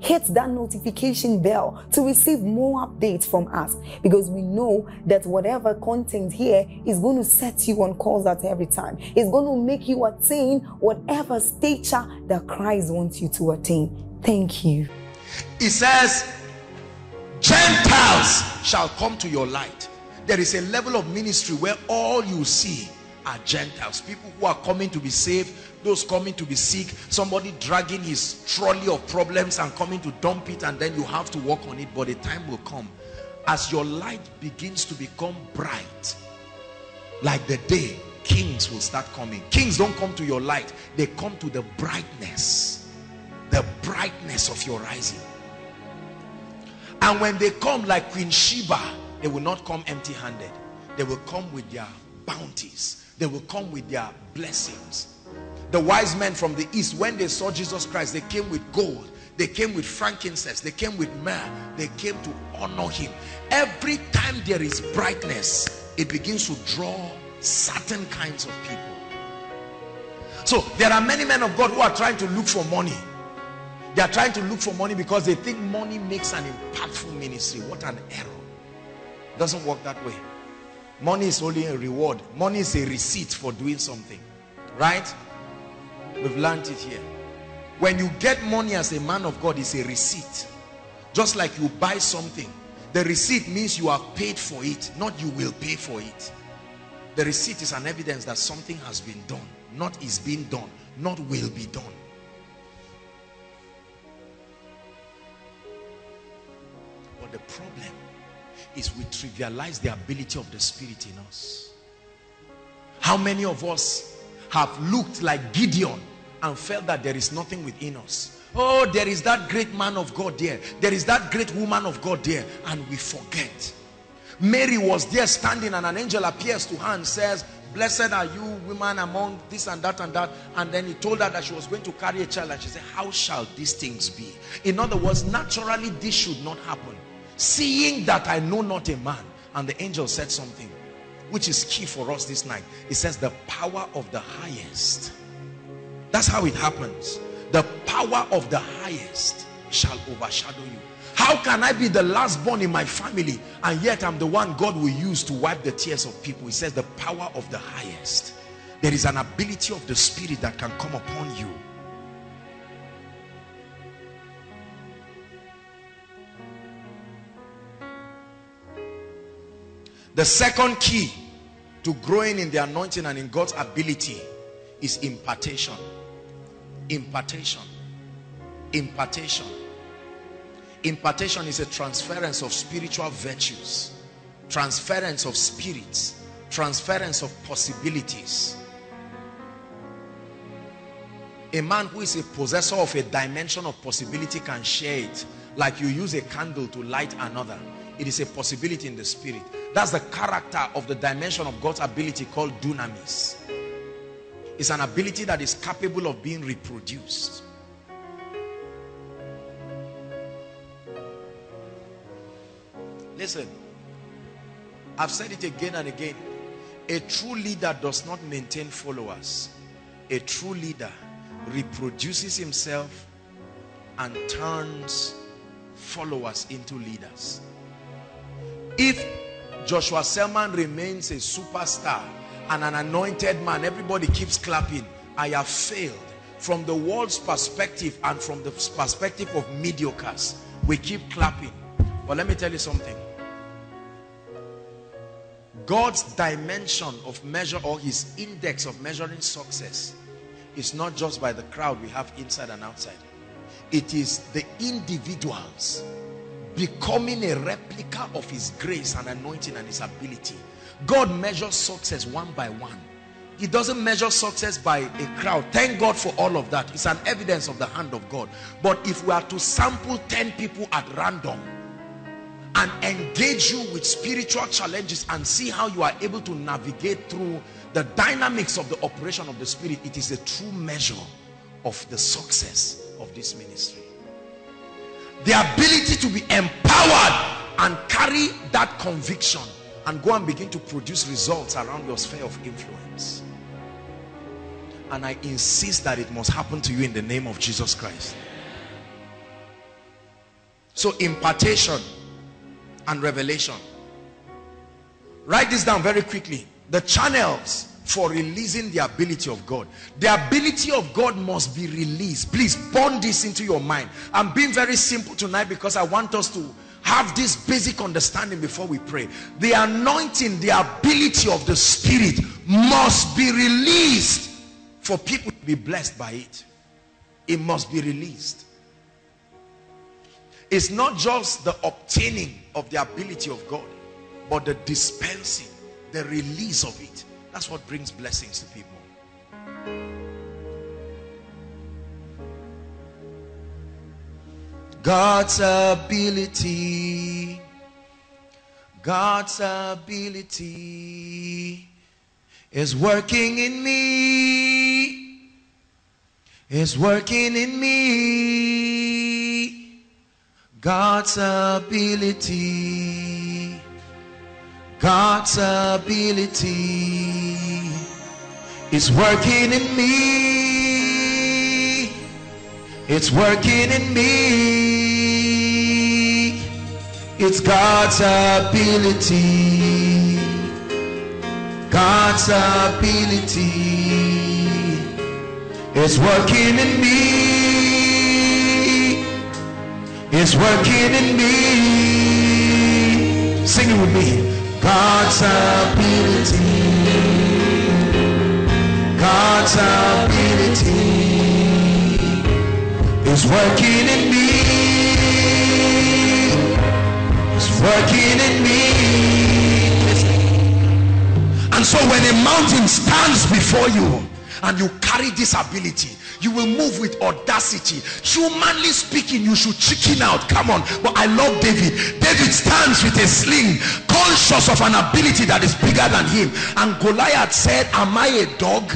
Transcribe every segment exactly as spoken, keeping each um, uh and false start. Hit that notification bell to receive more updates from us, because we know that whatever content here is going to set you on course at every time. It's going to make you attain whatever stature that Christ wants you to attain. Thank you. It says, Gentiles shall come to your light. There is a level of ministry where all you see are Gentiles, people who are coming to be saved, those coming to be sick, somebody dragging his trolley of problems and coming to dump it, and then you have to work on it. But the time will come, as your light begins to become bright like the day, kings will start coming. Kings don't come to your light, they come to the brightness, the brightness of your rising. And when they come like Queen Sheba, they will not come empty-handed. They will come with their bounties. They will come with their blessings. The wise men from the east, when they saw Jesus Christ, they came with gold, they came with frankincense, they came with myrrh, they came to honor him. Every time there is brightness, it begins to draw certain kinds of people. So there are many men of God who are trying to look for money. They are trying to look for money because they think money makes an impactful ministry. What an error. It doesn't work that way. Money is only a reward. Money is a receipt for doing something, right? We've learned it here. When you get money as a man of God, it's a receipt. Just like you buy something, the receipt means you have paid for it, not you will pay for it. The receipt is an evidence that something has been done, not is being done, not will be done. But the problem is we trivialize the ability of the Spirit in us. How many of us have looked like Gideon and felt that there is nothing within us? Oh, there is that great man of God there. There is that great woman of God there. And we forget. Mary was there standing, and an angel appears to her and says, blessed are you women among this and that and that. And then he told her that she was going to carry a child, and she said, how shall these things be? In other words, naturally this should not happen. Seeing that I know not a man. And the angel said something which is key for us this night. It says the power of the highest. That's how it happens. The power of the highest shall overshadow you. How can I be the last born in my family, and yet I'm the one God will use to wipe the tears of people? It says the power of the highest. There is an ability of the Spirit that can come upon you. The second key to growing in the anointing and in God's ability is impartation. Impartation. Impartation. Impartation is a transference of spiritual virtues, transference of spirits, transference of possibilities. A man who is a possessor of a dimension of possibility can share it, like you use a candle to light another. It is a possibility in the Spirit. That's the character of the dimension of God's ability called dunamis. It's an ability that is capable of being reproduced. Listen, I've said it again and again. A true leader does not maintain followers. A true leader reproduces himself and turns followers into leaders. If Joshua Selman remains a superstar and an anointed man, everybody keeps clapping, I have failed. From the world's perspective and from the perspective of mediocres, we keep clapping. But let me tell you something. God's dimension of measure, or his index of measuring success, is not just by the crowd we have inside and outside. It is the individuals becoming a replica of his grace and anointing and his ability. God measures success one by one. He doesn't measure success by a crowd. Thank God for all of that. It's an evidence of the hand of God. But if we are to sample ten people at random and engage you with spiritual challenges and see how you are able to navigate through the dynamics of the operation of the Spirit, it is a true measure of the success of this ministry. The ability to be empowered and carry that conviction and go and begin to produce results around your sphere of influence. And I insist that it must happen to you in the name of Jesus Christ. So, impartation and revelation. Write this down very quickly. The channels for releasing the ability of God. The ability of God must be released. Please burn this into your mind. I'm being very simple tonight because I want us to have this basic understanding before we pray. The anointing, the ability of the Spirit must be released for people to be blessed by it. It must be released. It's not just the obtaining of the ability of God, but the dispensing, the release of it. That's what brings blessings to people. God's ability, God's ability is working in me, is working in me. God's ability, God's ability is working in me, it's working in me. It's God's ability, God's ability is working in me, it's working in me. Sing it with me. God's ability, God's ability is working in me, is working in me. And so when a mountain stands before you and you carry this ability, you will move with audacity. Humanly speaking, you should chicken out. Come on. But I love David. David stands with a sling, conscious of an ability that is bigger than him. And Goliath said, am I a dog?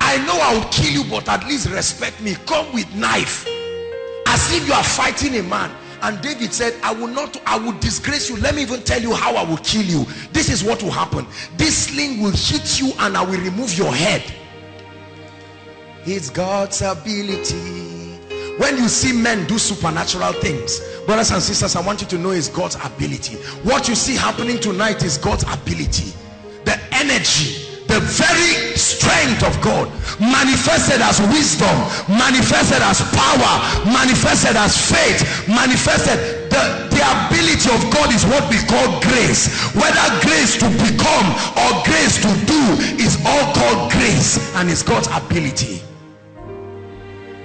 I know I will kill you, but at least respect me. Come with knife, as if you are fighting a man. And David said, I will not, I will disgrace you. Let me even tell you how I will kill you. This is what will happen. This sling will hit you and I will remove your head. It's God's ability. When you see men do supernatural things, brothers and sisters, I want you to know it's God's ability. What you see happening tonight is God's ability. The energy, the very strength of God manifested as wisdom, manifested as power, manifested as faith, manifested. The, the ability of God is what we call grace. Whether grace to become or grace to do is all called grace, and it's God's ability.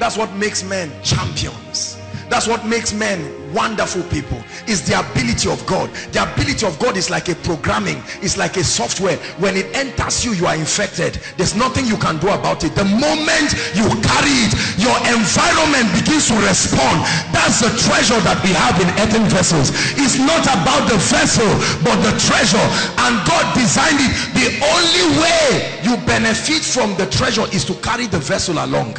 That's what makes men champions. That's what makes men wonderful people, is the ability of God. The ability of God is like a programming. It's like a software. When it enters you, you are infected. There's nothing you can do about it. The moment you carry it, your environment begins to respond. That's the treasure that we have in earthen vessels. It's not about the vessel, but the treasure. And God designed it. The only way you benefit from the treasure is to carry the vessel along.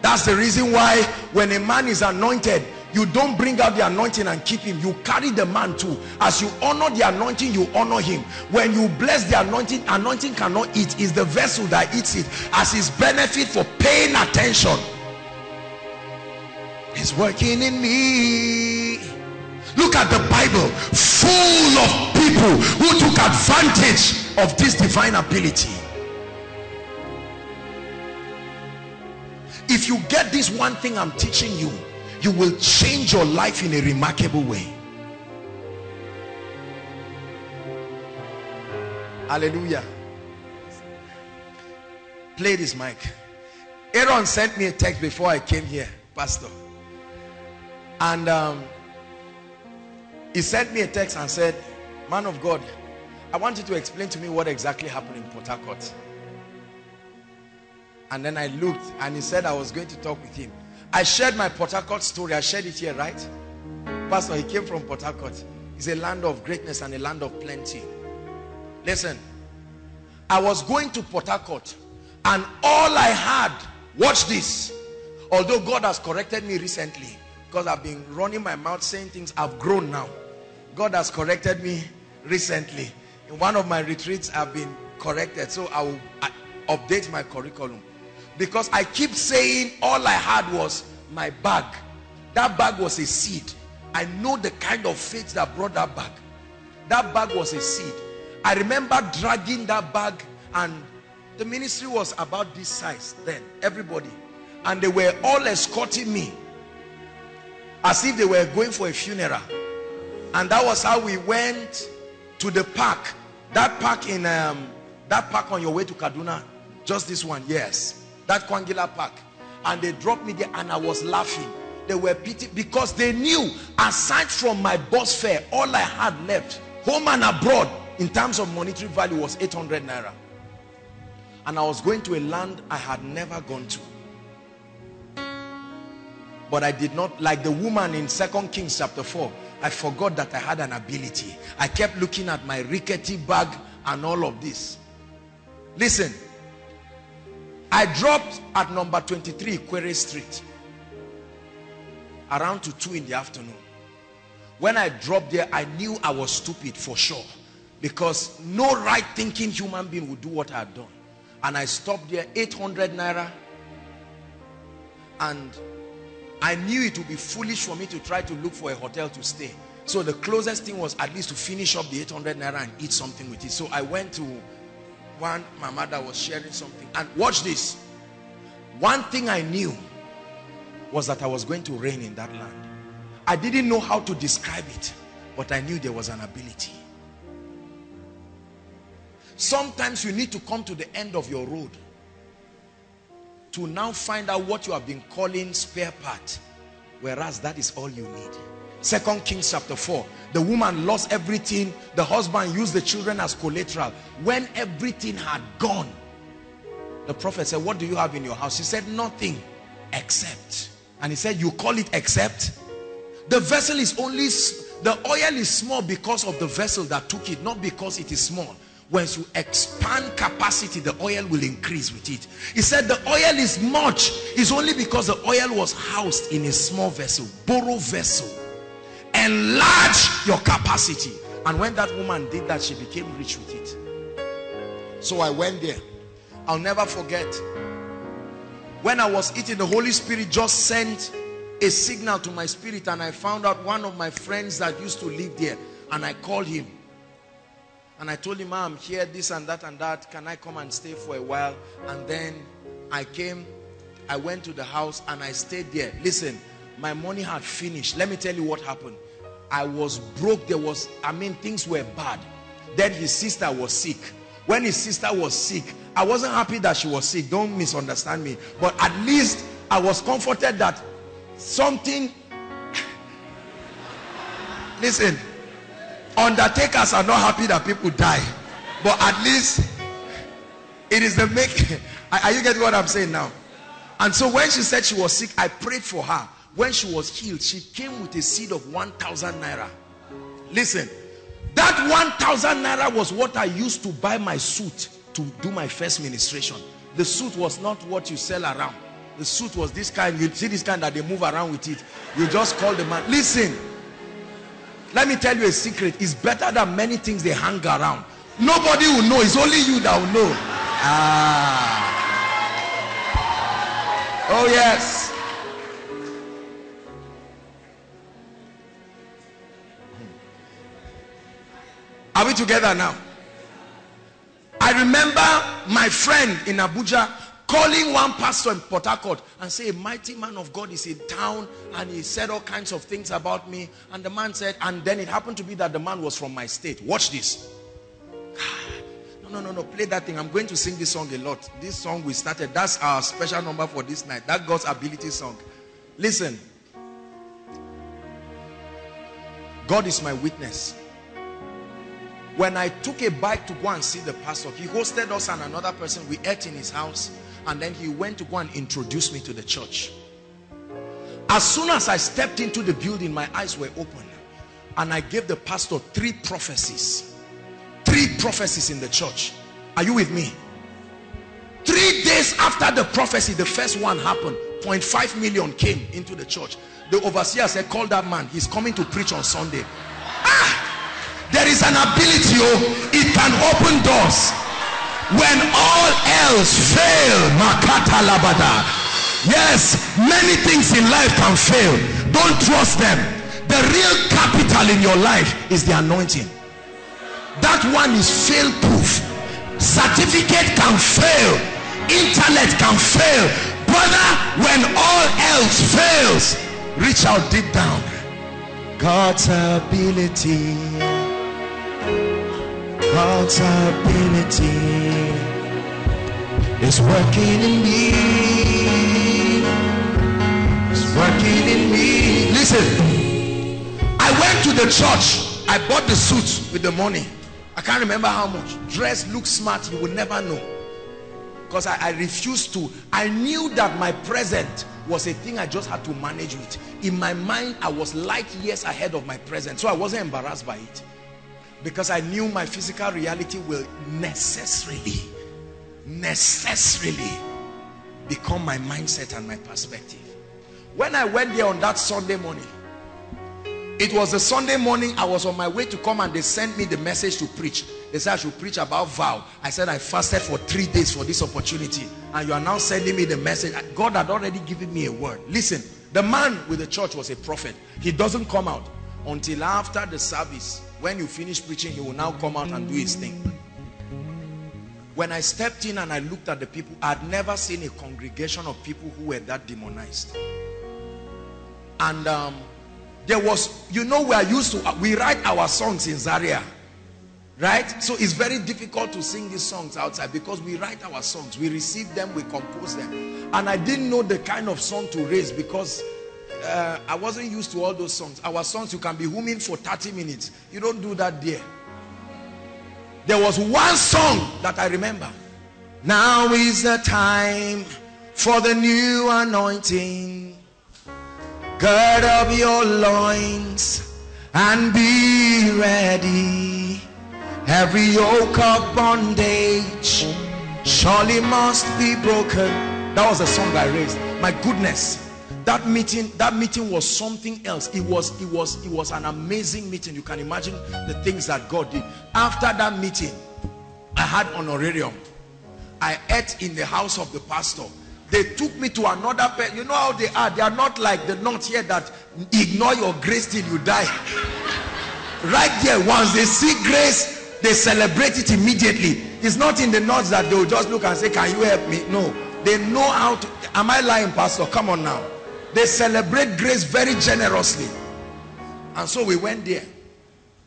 That's the reason why when a man is anointed, you don't bring out the anointing and keep him. You carry the man too. As you honor the anointing, you honor him. When you bless the anointing, anointing cannot eat. It's the vessel that eats it, as his benefit for paying attention. It's working in me. Look at the Bible, full of people who took advantage of this divine ability. If you get this one thing I'm teaching you, you will change your life in a remarkable way. Hallelujah. Play this mic. Aaron sent me a text before I came here, Pastor. And um, he sent me a text and said, man of God, I want you to explain to me what exactly happened in Port Harcourt. And then I looked and he said I was going to talk with him. I shared my Port Harcourt story. I shared it here, right? Pastor, he came from Port Harcourt. It's a land of greatness and a land of plenty. Listen, I was going to Port Harcourt and all I had, watch this, although God has corrected me recently, because I've been running my mouth saying things, I've grown now. God has corrected me recently. In one of my retreats, I've been corrected. So I will I update my curriculum. Because I keep saying all I had was my bag. That bag was a seed. I know the kind of faith that brought that bag. That bag was a seed. I remember dragging that bag, and the ministry was about this size then, everybody. And they were all escorting me as if they were going for a funeral. And that was how we went to the park. That park in, um, that park on your way to Kaduna, just this one, yes. That Kwangila Park. And they dropped me there and I was laughing. They were pity because they knew, aside from my bus fare, all I had left, home and abroad, in terms of monetary value was eight hundred naira. And I was going to a land I had never gone to. But I did not, like the woman in Second Kings chapter four, I forgot that I had an ability. I kept looking at my rickety bag and all of this. Listen, I dropped at number twenty-three, Quarry Street, around to two in the afternoon. When I dropped there, I knew I was stupid for sure, because no right thinking human being would do what I had done. And I stopped there, eight hundred naira, and I knew it would be foolish for me to try to look for a hotel to stay. So the closest thing was at least to finish up the eight hundred naira and eat something with it. So I went to one mama that was sharing something. And watch this. One thing I knew was that I was going to reign in that land. I didn't know how to describe it, but I knew there was an ability. Sometimes you need to come to the end of your road to now find out what you have been calling spare part, whereas that is all you need. Second Kings chapter four, the woman lost everything. The husband used the children as collateral. When everything had gone, the prophet said, what do you have in your house? She said, nothing except. And he said, you call it except? The vessel is only, the oil is small because of the vessel that took it, not because it is small. Once you expand capacity, the oil will increase with it. He said the oil is much. It's only because the oil was housed in a small vessel. Borrow vessel. Enlarge your capacity. And when that woman did that, she became rich with it. So I went there. I'll never forget. When I was eating, the Holy Spirit just sent a signal to my spirit. And I found out one of my friends that used to live there. And I called him. And I told him, I'm here, this and that and that. Can I come and stay for a while? And then I came, I went to the house and I stayed there. Listen, my money had finished. Let me tell you what happened. I was broke. There was, I mean, things were bad. Then his sister was sick. When his sister was sick, I wasn't happy that she was sick. Don't misunderstand me. But at least I was comforted that something... Listen... Undertakers are not happy that people die, but at least it is the making. Are you getting what I'm saying now? And so when she said she was sick, I prayed for her. When she was healed, she came with a seed of one thousand naira. Listen, that one thousand naira was what I used to buy my suit to do my first ministration. The suit was not what you sell around. The suit was this kind. You see this kind that they move around with it. You just call the man. Listen. Let me tell you a secret. It's better than many things they hang around. Nobody will know. It's only you that will know. Ah. Oh, yes. Are we together now? I remember my friend in Abuja. calling one pastor in Port Harcourt and say, a mighty man of God is in town and he said all kinds of things about me. And the man said, and then it happened to be that the man was from my state. Watch this. No, no, no, no. Play that thing. I'm going to sing this song a lot. This song we started. That's our special number for this night. That God's ability song. Listen. God is my witness. When I took a bike to go and see the pastor, he hosted us and another person. We ate in his house and then he went to go and introduce me to the church. As soon as I stepped into the building, my eyes were open and I gave the pastor three prophecies. Three prophecies in the church. Are you with me? Three days after the prophecy, the first one happened. zero point five million came into the church. The overseer said, call that man. He's coming to preach on Sunday. Ah, there is an ability. Oh, it can open doors. When all else fail, Makata Labada. Yes, many things in life can fail. Don't trust them. The real capital in your life is the anointing. That one is fail-proof. Certificate can fail. Internet can fail. Brother, when all else fails, reach out deep down. God's ability. God's ability is working in me. It's working in me. Listen, I went to the church. I bought the suit with the money. I can't remember how much. Dress, look smart, you will never know. Because I, I refused to. I knew that my present was a thing I just had to manage with. In my mind, I was light years ahead of my present. So I wasn't embarrassed by it. Because I knew my physical reality will necessarily, necessarily become my mindset and my perspective. When I went there on that Sunday morning, it was the Sunday morning I was on my way to come and they sent me the message to preach. They said I should preach about vow. I said I fasted for three days for this opportunity and you are now sending me the message. God had already given me a word. Listen, the man with the church was a prophet. He doesn't come out until after the service. When you finish preaching, he will now come out and do his thing. When I stepped in and I looked at the people, I had never seen a congregation of people who were that demonized. And um there was, you know, we are used to, we write our songs in Zaria, right? So it's very difficult to sing these songs outside because we write our songs, we receive them, we compose them. And I didn't know the kind of song to raise because uh, I wasn't used to all those songs. Our songs, you can be humming for thirty minutes. You don't do that there. There was one song that I remember. Now is the time for the new anointing. Gird up your loins and be ready. Every yoke of bondage surely must be broken. That was the song I raised. My goodness, that meeting, that meeting was something else. It was, it was, it was an amazing meeting. You can imagine the things that God did. After that meeting, I had honorarium. I ate in the house of the pastor. They took me to another person. You know how they are. They are not like the not here that ignore your grace till you die. Right there, once they see grace, they celebrate it immediately. It's not in the north that they will just look and say, can you help me? No. They know how to. Am I lying, pastor? Come on now. They celebrate grace very generously. And so we went there.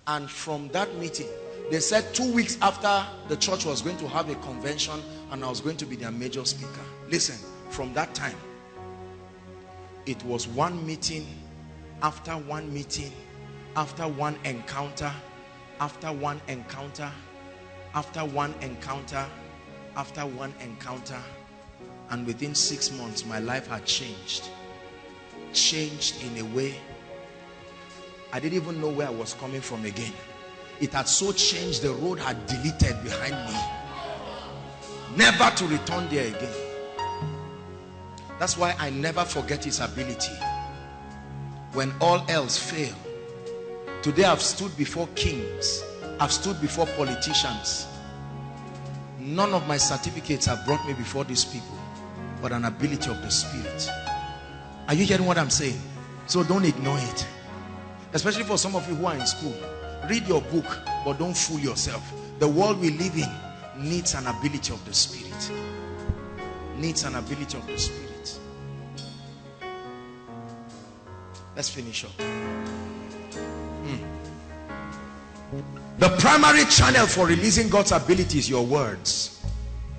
And from that meeting, they said two weeks after the church was going to have a convention and I was going to be their major speaker. Listen, from that time, it was one meeting after one meeting, after one encounter, after one encounter, after one encounter, after one encounter. And within six months, my life had changed. Changed in a way I didn't even know where I was coming from again. It had so changed, the road had deleted behind me. Never to return there again. That's why I never forget his ability. When all else fail. Today I've stood before kings. I've stood before politicians. None of my certificates have brought me before these people. But an ability of the Spirit. Are you hearing what I'm saying? So don't ignore it. Especially for some of you who are in school. Read your book, but don't fool yourself. The world we live in needs an ability of the Spirit. needs an ability of the Spirit. Let's finish up. Mm. The primary channel for releasing God's ability is your words.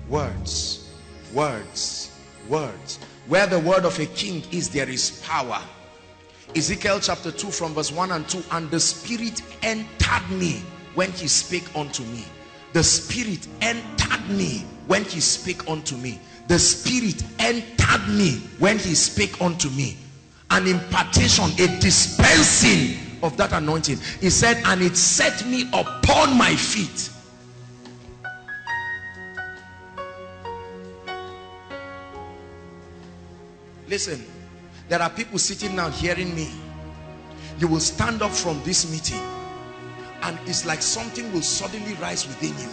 Words. Words. Words. Where the word of a king is, there is power. Ezekiel chapter two from verse one and two. And the Spirit entered me when he spake unto me. The Spirit entered me when he spake unto me. The Spirit entered me when he spake unto me. An impartation, a dispensing of that anointing. He said, and it set me upon my feet. Listen, there are people sitting now hearing me. You will stand up from this meeting and it's like something will suddenly rise within you,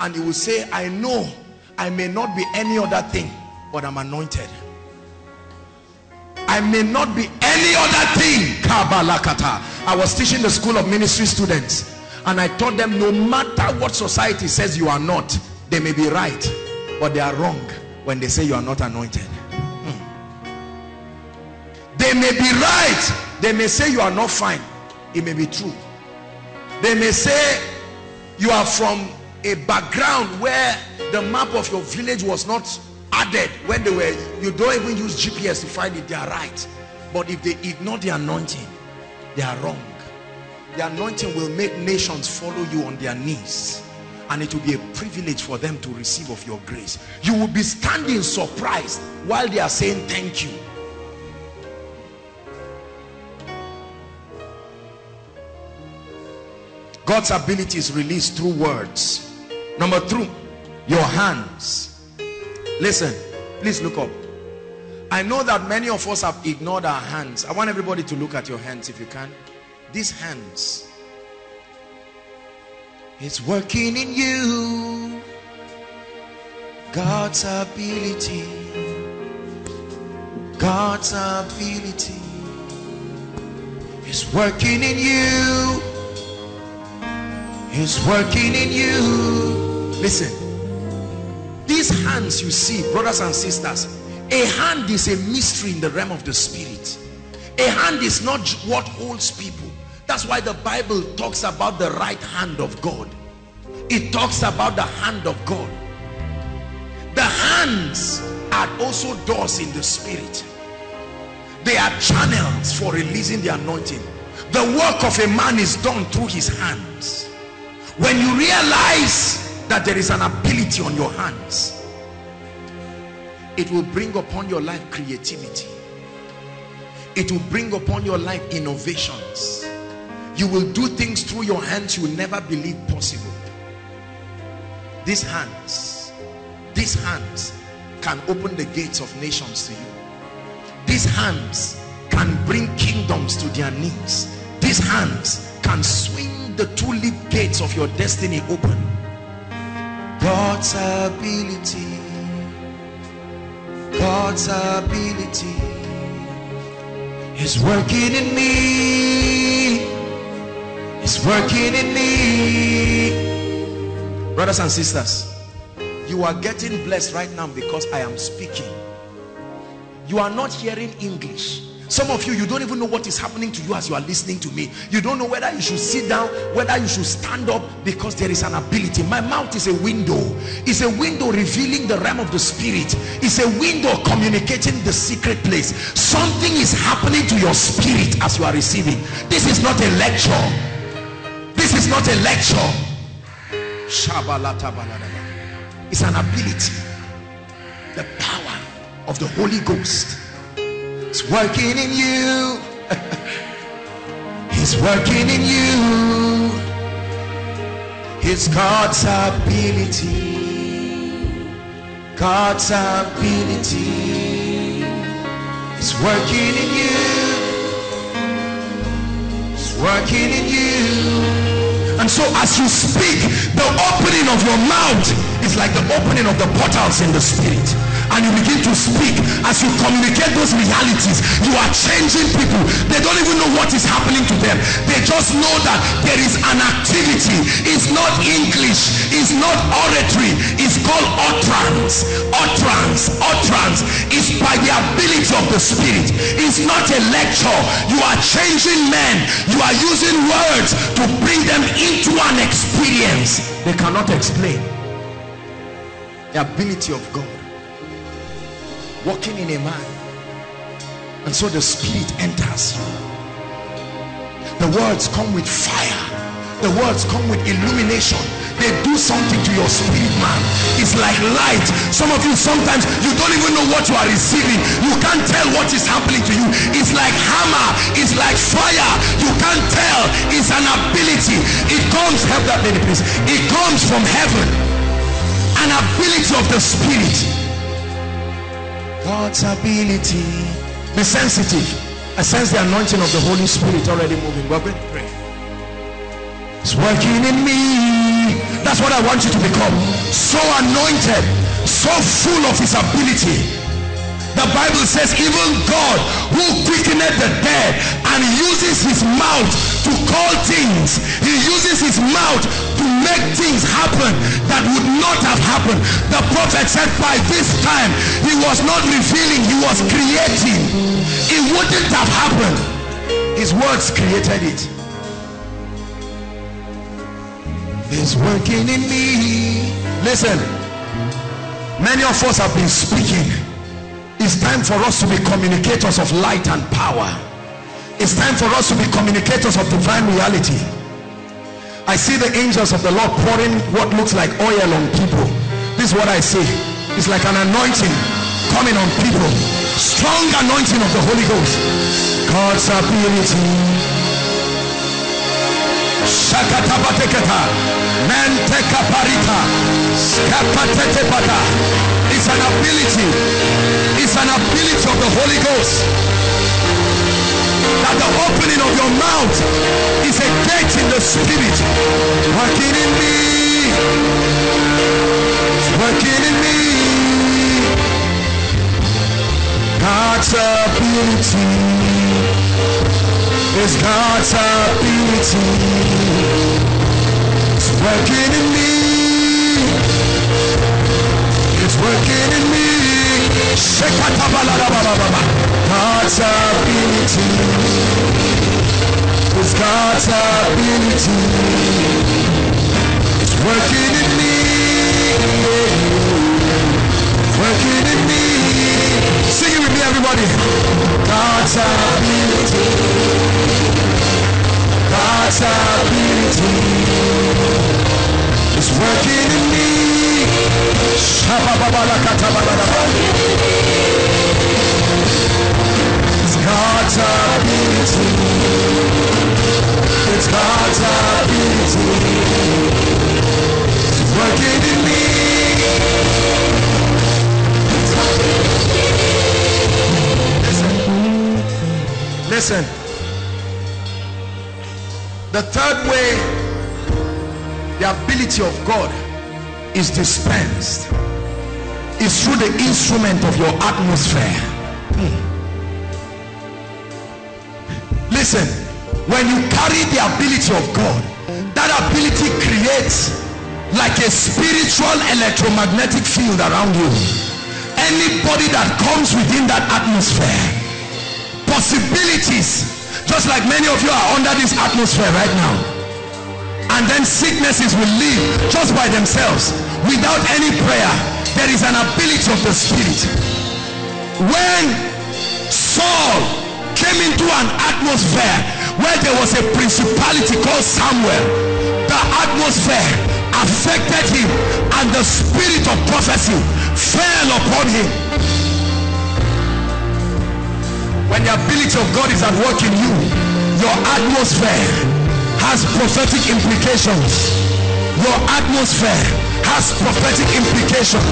and you will say, I know I may not be any other thing, but I'm anointed. I may not be any other thing. Kabalakata. I was teaching the school of ministry students and I taught them, no matter what society says you are not, they may be right, but they are wrong when they say you are not anointed. They may be right. They may say you are not fine. It may be true. They may say you are from a background where the map of your village was not added when they were. You don't even use G P S to find it. They are right. But if they ignore the anointing, they are wrong. The anointing will make nations follow you on their knees. And it will be a privilege for them to receive of your grace. You will be standing surprised while they are saying thank you. God's ability is released through words. Number two, your hands. Listen, please look up. I know that many of us have ignored our hands. I want everybody to look at your hands if you can. These hands. It's working in you. God's ability. God's ability is working in you. He's working in you. Listen, these hands you see, brothers and sisters, a hand is a mystery in the realm of the Spirit. A hand is not what holds people. That's why the Bible talks about the right hand of God. It talks about the hand of God. The hands are also doors in the Spirit. They are channels for releasing the anointing. The work of a man is done through his hands. When you realize that there is an ability on your hands, it will bring upon your life creativity. It will bring upon your life innovations. You will do things through your hands you will never believe possible. These hands, these hands can open the gates of nations to you. These hands can bring kingdoms to their knees. These hands can swing the two-leaf gates of your destiny open. God's ability, God's ability is working in me. It's working in me. Brothers and sisters, you are getting blessed right now because I am speaking. You are not hearing English. Some of you, you don't even know what is happening to you as you are listening to me. You don't know whether you should sit down, whether you should stand up, because there is an ability. My mouth is a window. It's a window revealing the realm of the Spirit. It's a window communicating the secret place. Something is happening to your spirit as you are receiving. This is not a lecture. This is not a lecture. It's an ability. The power of the Holy Ghost. It's working in you. He's working in you. It's God's ability. God's ability. It's working in you. It's working in you. And so as you speak, the opening of your mouth is like the opening of the portals in the Spirit. and you begin to speak, as you communicate those realities, you are changing people. They don't even know what is happening to them. They just know that there is an activity. It's not English, it's not oratory, it's called utterance. Utterance, utterance is by the ability of the Spirit. It's not a lecture. You are changing men. You are using words to bring them into an experience they cannot explain. The ability of God working in a man, and so the Spirit enters you. The words come with fire. The words come with illumination. They do something to your spirit, man. It's like light. Some of you, sometimes you don't even know what you are receiving. You can't tell what is happening to you. It's like hammer. It's like fire. You can't tell. It's an ability. It comes, help that lady please. It comes from heaven. An ability of the Spirit. God's ability. Be sensitive. I sense the anointing of the Holy Spirit already moving. We're going to pray. It's working in me. That's what I want you to become. So anointed, so full of His ability. The Bible says even God who quickeneth the dead and uses His mouth to call things. He uses His mouth to make things happen that would not have happened. The prophet said by this time He was not revealing, He was creating. It wouldn't have happened. His words created it. It's working in me. Listen, many of us have been speaking. It's time for us to be communicators of light and power. It's time for us to be communicators of divine reality. I see the angels of the Lord pouring what looks like oil on people. This is what I see. It's like an anointing coming on people. Strong anointing of the Holy Ghost. God's ability. Shakatabateketa. Mentekaparita. Skapatetepata. It's an ability. It's an ability of the Holy Ghost. That the opening of your mouth is a gate in the Spirit. Working in me. Working in me. God's ability. It's God's ability. It's working in me. It's working in me. God's ability. It's God's ability. It's working in me. It's working in me. Sing it with me, everybody. God's ability. God's ability. It's working in me. It's God's ability. It's God's ability. It's working in me. Listen. Listen. The third way, the ability of God is dispensed, is through the instrument of your atmosphere. Hmm. Listen, when you carry the ability of God, that ability creates like a spiritual electromagnetic field around you. Anybody that comes within that atmosphere, possibilities, just like many of you are under this atmosphere right now. And then sicknesses will leave just by themselves without any prayer. There is an ability of the Spirit. When Saul came into an atmosphere where there was a principality called Samuel, the atmosphere affected him and the spirit of prophecy fell upon him. When the ability of God is at work in you, your atmosphere has prophetic implications. Your atmosphere has prophetic implications.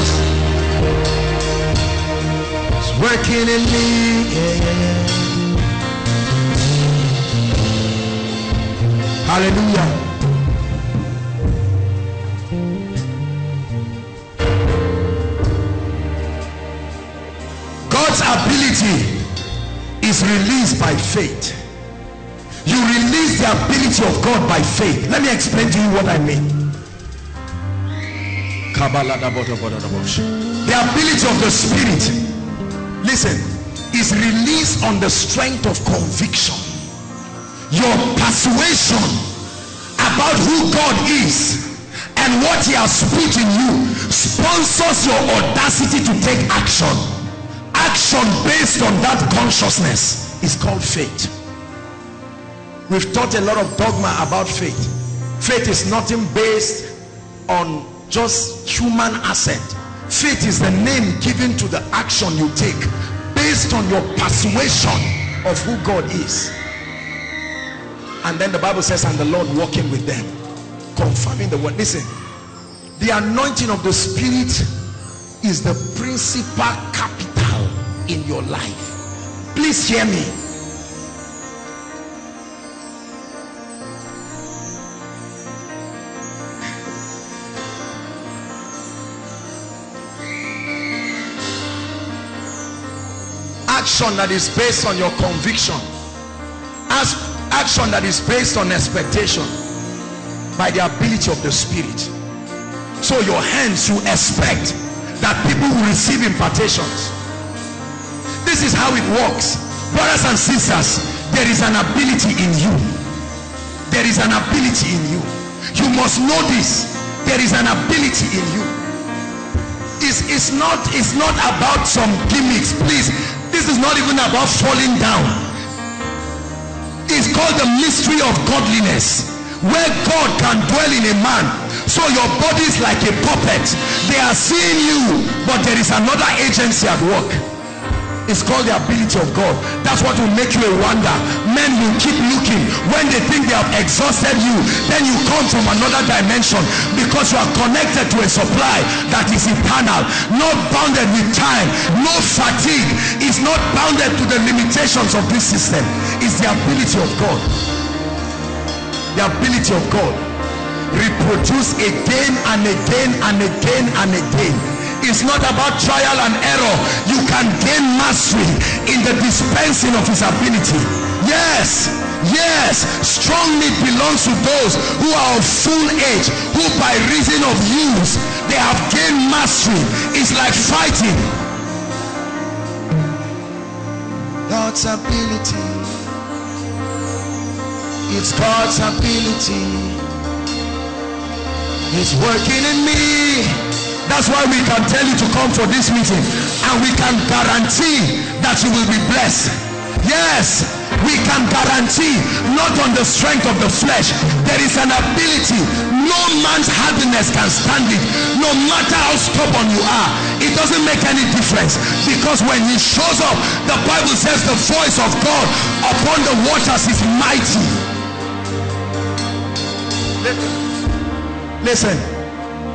It's working in me. Yeah. Hallelujah. ability is released by faith. You release the ability of God by faith. Let me explain to you what I mean. The ability of the Spirit, listen, is released on the strength of conviction. Your persuasion about who God is and what He has put in you sponsors your audacity to take action. Action based on that consciousness is called faith. We've taught a lot of dogma about faith. Faith is nothing based on just human assent. Faith is the name given to the action you take based on your persuasion of who God is. And then the Bible says, and the Lord walking with them, confirming the word. Listen, the anointing of the Spirit is the principal capital in your life. Please hear me. Action that is based on your conviction, as action that is based on expectation, by the ability of the Spirit. So your hands, you expect that people will receive impartations. This is how it works, brothers and sisters. There is an ability in you. There is an ability in you. You must know this. There is an ability in you. It's, it's not, it's not about some gimmicks, please. This is not even about falling down. It's called the mystery of godliness, where God can dwell in a man. So your body is like a puppet. They are seeing you, but there is another agency at work. It's called the ability of God. That's what will make you a wonder. Men will keep looking. When they think they have exhausted you, then you come from another dimension, because you are connected to a supply that is eternal, not bounded with time, no fatigue. It's not bounded to the limitations of this system. It's the ability of God. The ability of God reproduce again and again and again and again. It's not about trial and error. You can gain mastery in the dispensing of His ability. Yes, yes, strong meat belongs to those who are of full age, who by reason of use they have gained mastery. It's like fighting. God's ability. It's God's ability. It's working in me. That's why we can tell you to come for this meeting, and we can guarantee that you will be blessed. Yes, we can guarantee, not on the strength of the flesh. There is an ability. No man's hardness can stand it, no matter how stubborn you are. It doesn't make any difference, because when He shows up, the Bible says the voice of God upon the waters is mighty. Listen,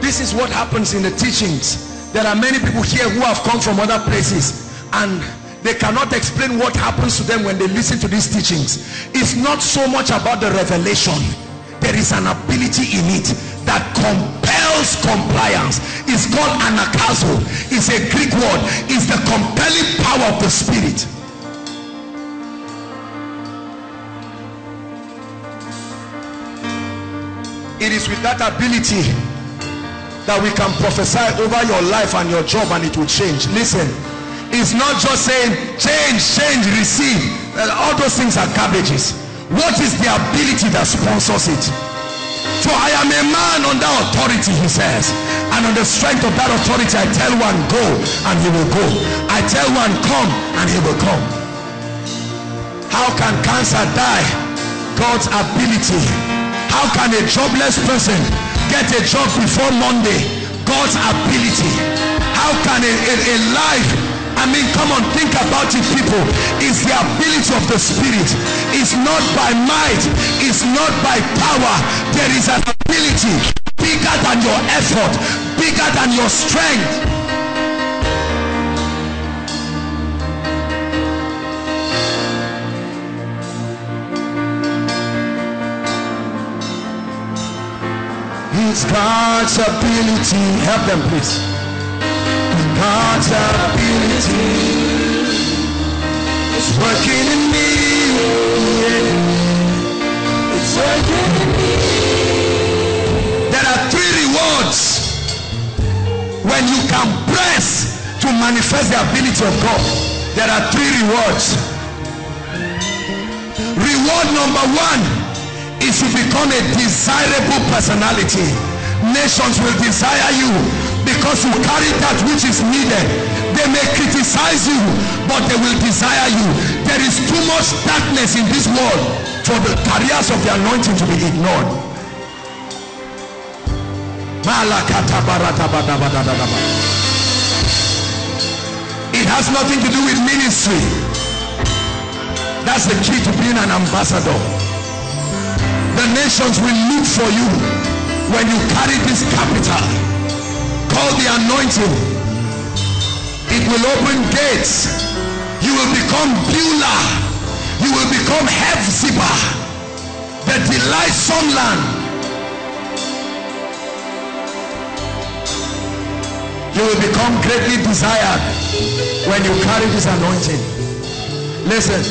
this is what happens in the teachings. There are many people here who have come from other places, and they cannot explain what happens to them when they listen to these teachings. It's not so much about the revelation. There is an ability in it that compels compliance. It's called anakazo. It's a Greek word. It's the compelling power of the Spirit. It is with that ability that we can prophesy over your life and your job, and it will change. Listen, it's not just saying change, change, receive. All those things are garbages. What is the ability that sponsors it? For I am a man under authority, He says, and on the strength of that authority I tell one go, and he will go. I tell one come, and he will come. How can cancer die? God's ability. How can a jobless person get a job before Monday? God's ability. How can a, a, a life, I mean, come on, think about it, people. It's the ability of the Spirit. It's not by might. It's not by power. There is an ability bigger than your effort, bigger than your strength. It's God's ability. Help them, please. God's ability. It's working in me. Yeah. It's working in me. There are three rewards when you can press to manifest the ability of God. There are three rewards. Reward number one is you become a desirable personality. Nations will desire you because you carry that which is needed. They may criticize you, but they will desire you. There is too much darkness in this world for the carriers of the anointing to be ignored. It has nothing to do with ministry. That's the key to being an ambassador. The nations will look for you when you carry this capital called the anointing. It will open gates. You will become Beulah. You will become Hephzibah, the delightsome land. You will become greatly desired when you carry this anointing. Listen,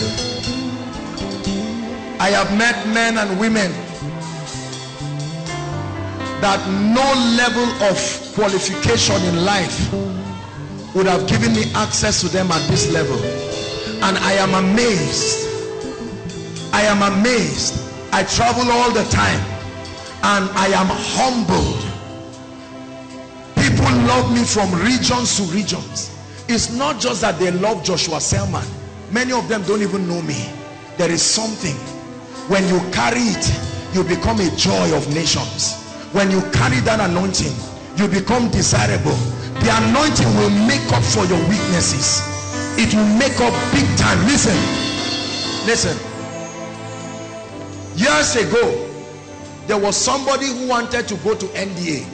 I have met men and women that no level of qualification in life would have given me access to them at this level. And I am amazed. I am amazed. I travel all the time and I am humbled. People love me from regions to regions. It's not just that they love Joshua Selman. Many of them don't even know me. There is something. When you carry it, you become a joy of nations. When you carry that anointing, you become desirable. The anointing will make up for your weaknesses. It will make up big time. Listen, listen. Years ago, there was somebody who wanted to go to N D A.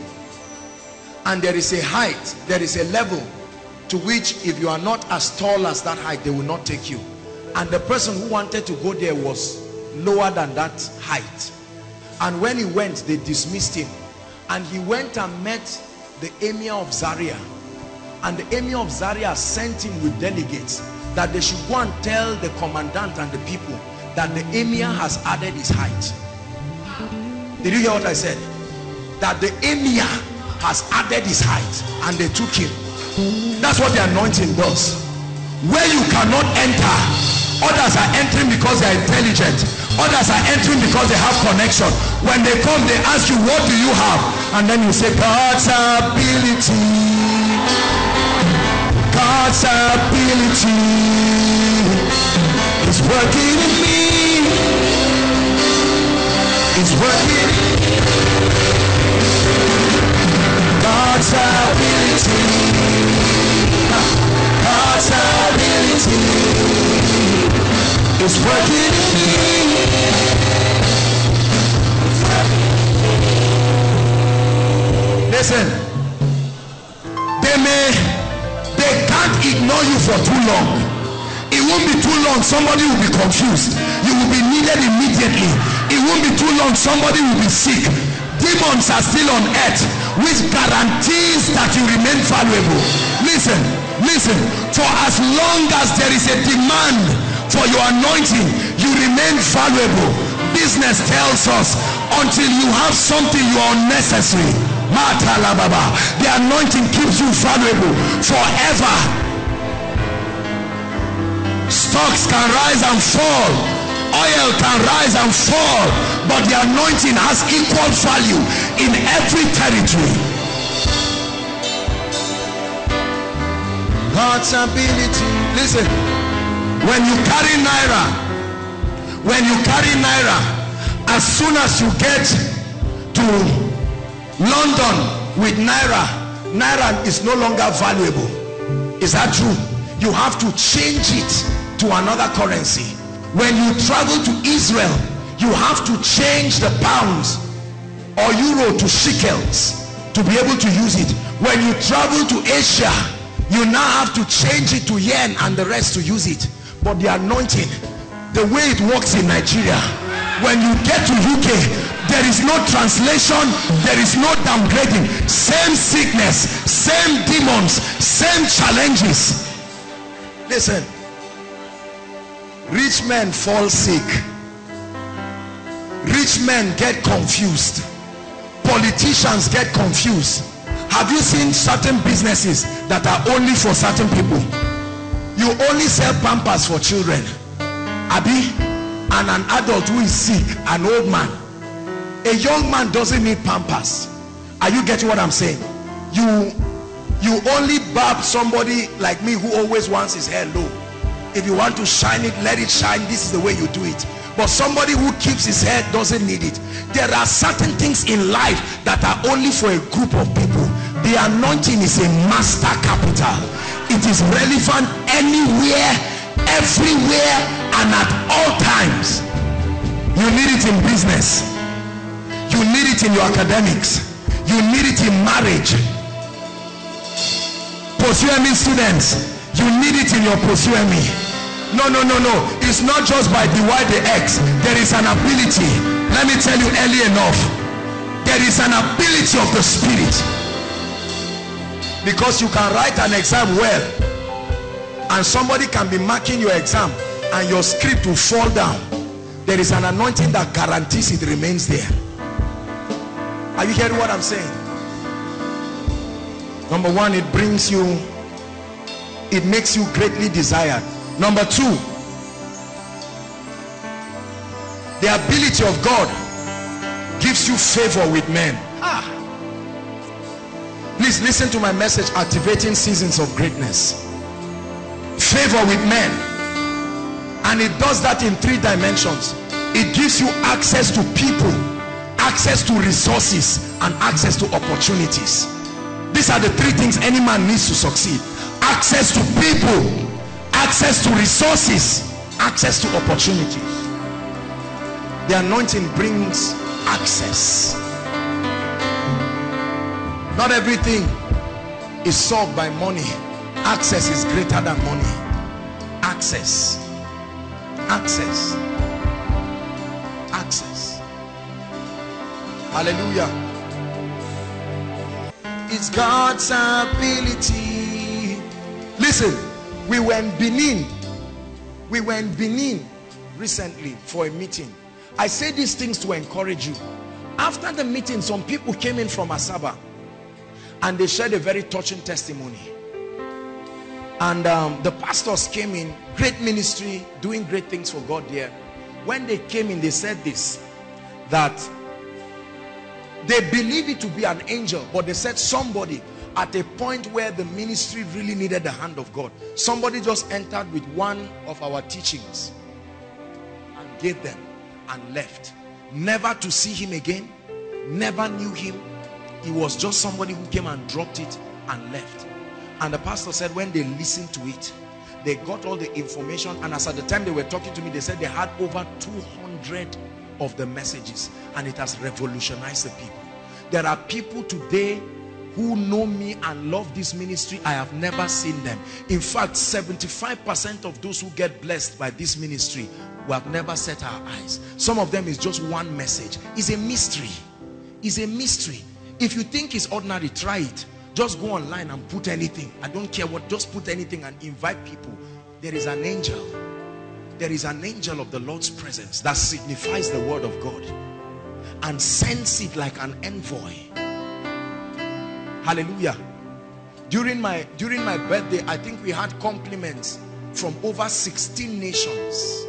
And there is a height, there is a level to which if you are not as tall as that height, they will not take you. And the person who wanted to go there was lower than that height. And when he went, they dismissed him. And he went and met the Emir of Zaria. And the Emir of Zaria sent him with delegates that they should go and tell the commandant and the people that the Emir has added his height. Did you hear what I said? That the Emir has added his height, and they took him. That's what the anointing does. Where you cannot enter, others are entering because they are intelligent. Others are entering because they have connection. When they come, they ask you, what do you have? And then you say, God's ability. God's ability is working in me. It's working. God's ability. God's ability. It's working in me. Listen, they may, they can't ignore you for too long. It won't be too long, somebody will be confused. You will be needed immediately. It won't be too long, somebody will be sick. Demons are still on earth, which guarantees that you remain valuable. Listen, listen, for as long as there is a demand for your anointing, you remain valuable. Business tells us until you have something, you are unnecessary. The anointing keeps you valuable forever. Stocks can rise and fall, oil can rise and fall, but the anointing has equal value in every territory. God's ability. Listen, when you carry naira, when you carry naira, as soon as you get to London with naira, naira is no longer valuable. Is that true? You have to change it to another currency. When you travel to Israel, you have to change the pounds or euro to shekels to be able to use it. When you travel to Asia, you now have to change it to yen and the rest to use it. But the anointing, the way it works in Nigeria, when you get to U K, there is no translation, there is no downgrading. Same sickness, same demons, same challenges. Listen, Rich men fall sick. Rich men get confused. Politicians get confused. Have you seen certain businesses that are only for certain people? You only sell Pampers for children, abi, and an adult who is sick, an old man. A young man doesn't need Pampers. Are you getting what I'm saying? You, you only barb somebody like me who always wants his hair low. If you want to shine it, let it shine. This is the way you do it. But somebody who keeps his hair doesn't need it. There are certain things in life that are only for a group of people. The anointing is a master capital. It is relevant anywhere, everywhere, and at all times. You need it in business. You need it in your academics. You need it in marriage. Pursuing students, you need it in your pursuing me. No, no, no, no. It's not just by the Y, the X. There is an ability. Let me tell you early enough. There is an ability of the Spirit. Because you can write an exam well, and somebody can be marking your exam, and your script will fall down. There is an anointing that guarantees it remains there. Are you hearing what I'm saying? Number one, it brings you, it makes you greatly desired. Number two, the ability of God gives you favor with men. Ah. Please listen to my message, Activating Seasons of Greatness. Favor with men. And it does that in three dimensions. It gives you access to people, access to resources, and access to opportunities. These are the three things any man needs to succeed. Access to people, access to resources, access to opportunities. The anointing brings access. Not everything is solved by money. Access is greater than money. Access. Access. Access. Hallelujah. It's God's ability. Listen, we were in Benin. We were in Benin recently for a meeting. I say these things to encourage you. After the meeting, some people came in from Asaba, and they shared a very touching testimony. And um, the pastors came in, great ministry, doing great things for God there. When they came in, they said this, that they believe it to be an angel, but they said somebody, at a point where the ministry really needed the hand of God, somebody just entered with one of our teachings and gave them and left, never to see him again, never knew him. He was just somebody who came and dropped it and left. And the pastor said when they listened to it, they got all the information, and as at the time they were talking to me, they said they had over two hundred of the messages, and it has revolutionized the people. There are people today who know me and love this ministry. I have never seen them. In fact, seventy-five percent of those who get blessed by this ministry, we have never set our eyes. Some of them is just one message. It's a mystery. It's a mystery. If you think it's ordinary, try it. Just go online and put anything. I don't care what, just put anything and invite people. There is an angel. There is an angel of the Lord's presence that signifies the word of God and sends it like an envoy. Hallelujah. During my during my birthday, I think we had compliments from over sixteen nations.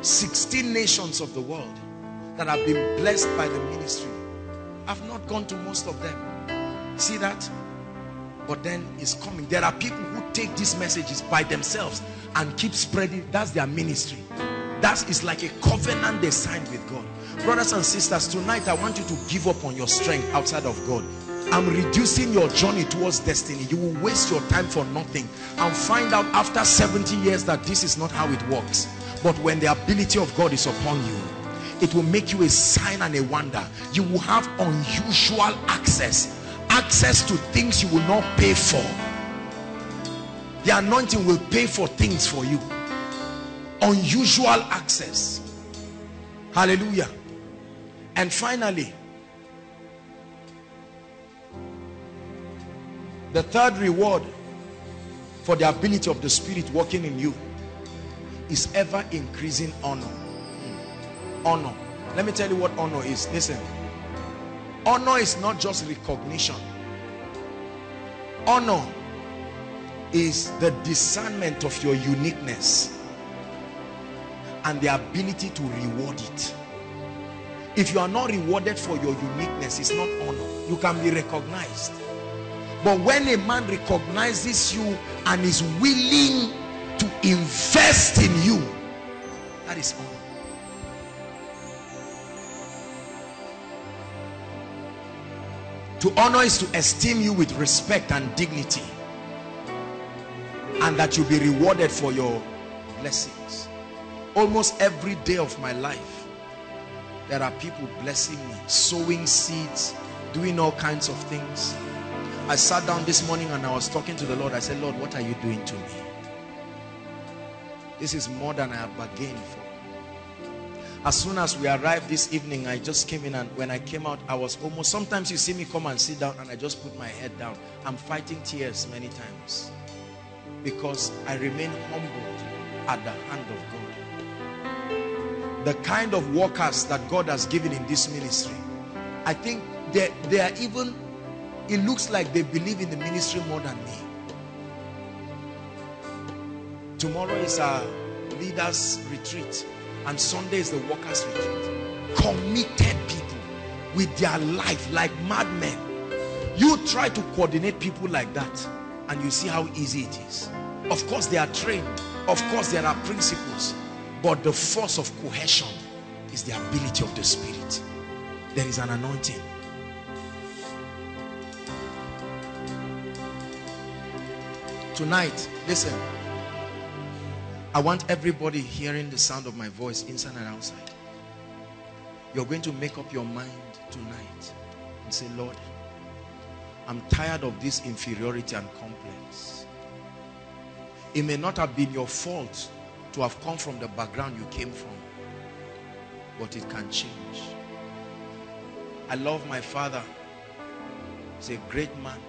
sixteen nations of the world that have been blessed by the ministry. I've not gone to most of them. See that? But then it's coming. There are people who take these messages by themselves and keep spreading. That's their ministry. That is like a covenant they signed with God. Brothers and sisters, tonight I want you to give up on your strength outside of God. I'm reducing your journey towards destiny. You will waste your time for nothing and find out after seventy years that this is not how it works. But when the ability of God is upon you, it will make you a sign and a wonder. You will have unusual access. Access to things you will not pay for. The anointing will pay for things for you. Unusual access. Hallelujah. And finally, the third reward for the ability of the Spirit working in you is ever increasing honor. Honor. Let me tell you what honor is. Listen. Honor is not just recognition. Honor is the discernment of your uniqueness and the ability to reward it. If you are not rewarded for your uniqueness, it's not honor. You can be recognized. But when a man recognizes you and is willing to invest in you, that is honor. To honor is to esteem you with respect and dignity, and that you be rewarded for your blessings. Almost every day of my life, there are people blessing me, sowing seeds, doing all kinds of things. I sat down this morning and I was talking to the Lord. I said, Lord, what are you doing to me? This is more than I have bargained for. As soon as we arrived this evening, I just came in, and when I came out, I was almost, sometimes you see me come and sit down and I just put my head down. I'm fighting tears many times because I remain humbled at the hand of God. The kind of workers that God has given in this ministry, I think they, they are even, it looks like they believe in the ministry more than me. Tomorrow is our leaders' retreat. And Sunday is the workers' retreat. Committed people with their life like madmen. You try to coordinate people like that and you see how easy it is. Of course they are trained. Of course there are principles. But the force of cohesion is the ability of the Spirit. There is an anointing. Tonight, listen. I want everybody hearing the sound of my voice inside and outside. You're going to make up your mind tonight and say, Lord, I'm tired of this inferiority and complex. It may not have been your fault to have come from the background you came from, but it can change. I love my father. He's a great man.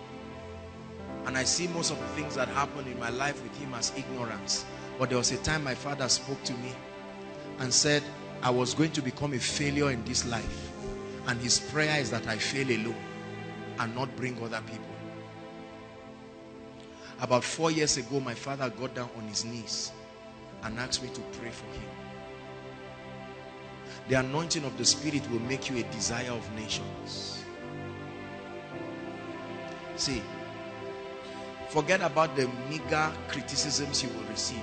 And I see most of the things that happened in my life with him as ignorance. But there was a time my father spoke to me and said, I was going to become a failure in this life. And his prayer is that I fail alone and not bring other people. About four years ago, my father got down on his knees and asked me to pray for him. The anointing of the Spirit will make you a desire of nations. See, forget about the meager criticisms you will receive.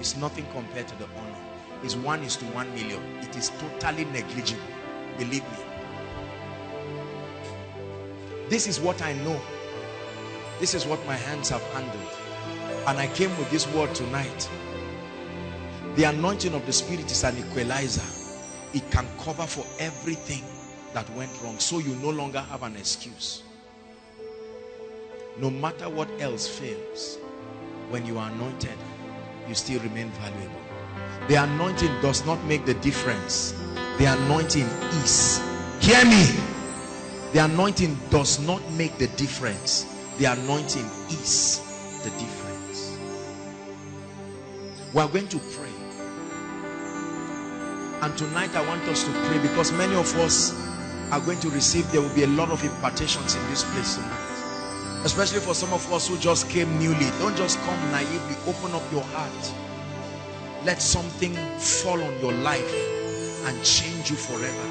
It's nothing compared to the honor. It's one is to one million. It is totally negligible. Believe me. This is what I know. This is what my hands have handled. And I came with this word tonight. The anointing of the Spirit is an equalizer. It can cover for everything that went wrong. So you no longer have an excuse. No matter what else fails, when you are anointed, you still remain valuable. The anointing does not make the difference. The anointing is. Hear me. The anointing does not make the difference. The anointing is the difference. We are going to pray. And tonight I want us to pray because many of us are going to receive, there will be a lot of impartations in this place tonight. Especially for some of us who just came newly. Don't just come naively. Open up your heart. Let something fall on your life and change you forever.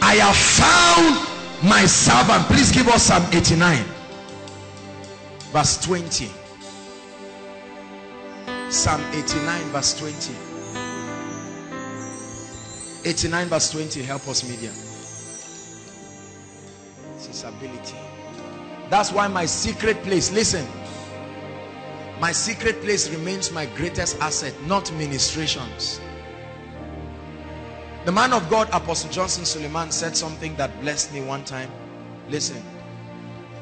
I have found my servant. Please give us Psalm eighty-nine. Verse twenty. Psalm eighty-nine verse twenty. eighty-nine verse twenty, help us media. It's his ability. That's why my secret place, listen. My secret place remains my greatest asset, not ministrations. The man of God, Apostle Joshua Selman, said something that blessed me one time. Listen.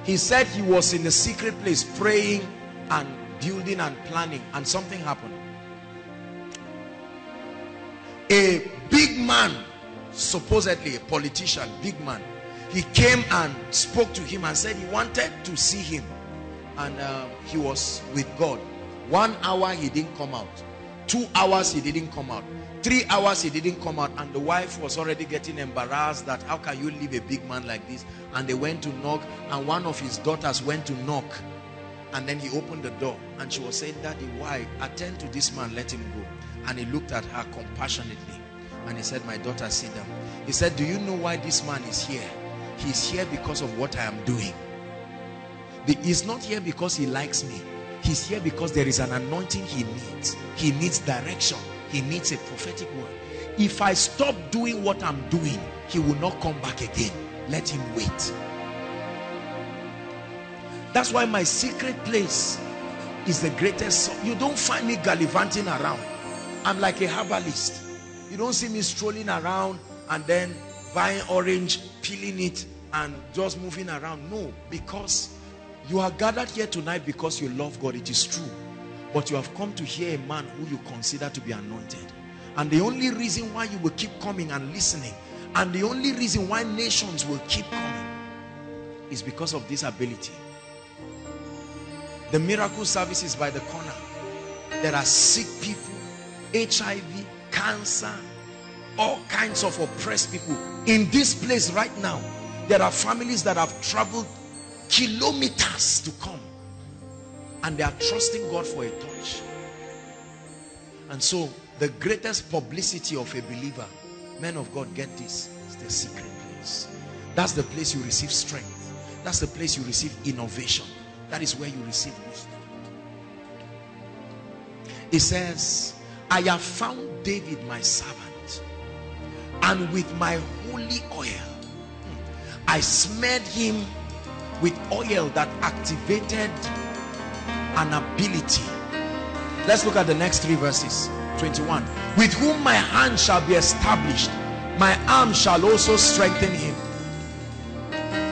He said he was in the secret place praying and building and planning, and something happened. A big man, supposedly a politician, big man, he came and spoke to him and said he wanted to see him, and uh, he was with God. One hour he didn't come out, two hours he didn't come out, three hours he didn't come out, and the wife was already getting embarrassed that how can you leave a big man like this. And they went to knock, and one of his daughters went to knock, and then he opened the door, and she was saying, Daddy, why? Attend to this man, let him go. And he looked at her compassionately and he said, my daughter, sit down. He said, do you know why this man is here? He's here because of what I am doing. He's not here because he likes me. He's here because there is an anointing he needs. He needs direction. He needs a prophetic word. If I stop doing what I'm doing, he will not come back again. Let him wait. That's why my secret place is the greatest. You don't find me gallivanting around. I'm like a herbalist. You don't see me strolling around and then buying orange, peeling it, and just moving around. No, because you are gathered here tonight because you love God. It is true. But you have come to hear a man who you consider to be anointed. And the only reason why you will keep coming and listening, and the only reason why nations will keep coming, is because of this ability. The miracle services by the corner, there are sick people, H I V, cancer, all kinds of oppressed people. In this place right now, there are families that have traveled kilometers to come, and they are trusting God for a touch. And so the greatest publicity of a believer, men of God, get this, is the secret place. That's the place you receive strength. That's the place you receive innovation. That is where you receive wisdom. It says, I have found David my servant, and with my holy oil I smeared him with oil that activated an ability. Let's look at the next three verses. twenty-one. With whom my hand shall be established, my arm shall also strengthen him.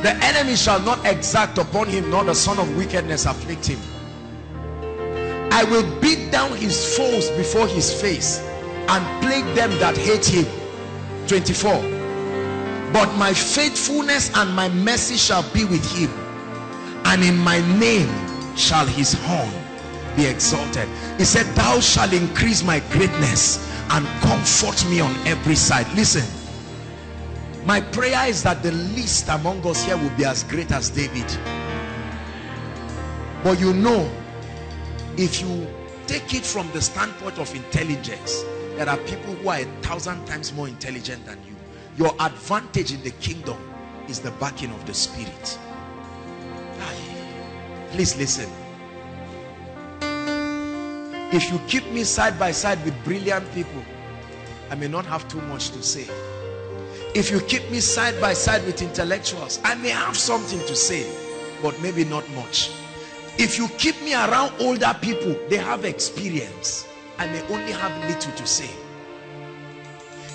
The enemy shall not exact upon him, nor the son of wickedness afflict him. I will beat down his foes before his face, and plague them that hate him. twenty-four. But my faithfulness and my mercy shall be with him, and in my name shall his horn be exalted. He said, thou shalt increase my greatness and comfort me on every side. Listen, my prayer is that the least among us here will be as great as David. But you know, if you take it from the standpoint of intelligence, there are people who are a thousand times more intelligent than you. Your advantage in the kingdom is the backing of the Spirit. Please listen. If you keep me side by side with brilliant people, I may not have too much to say. If you keep me side by side with intellectuals, I may have something to say, but maybe not much. If you keep me around older people, they have experience, I may only have little to say.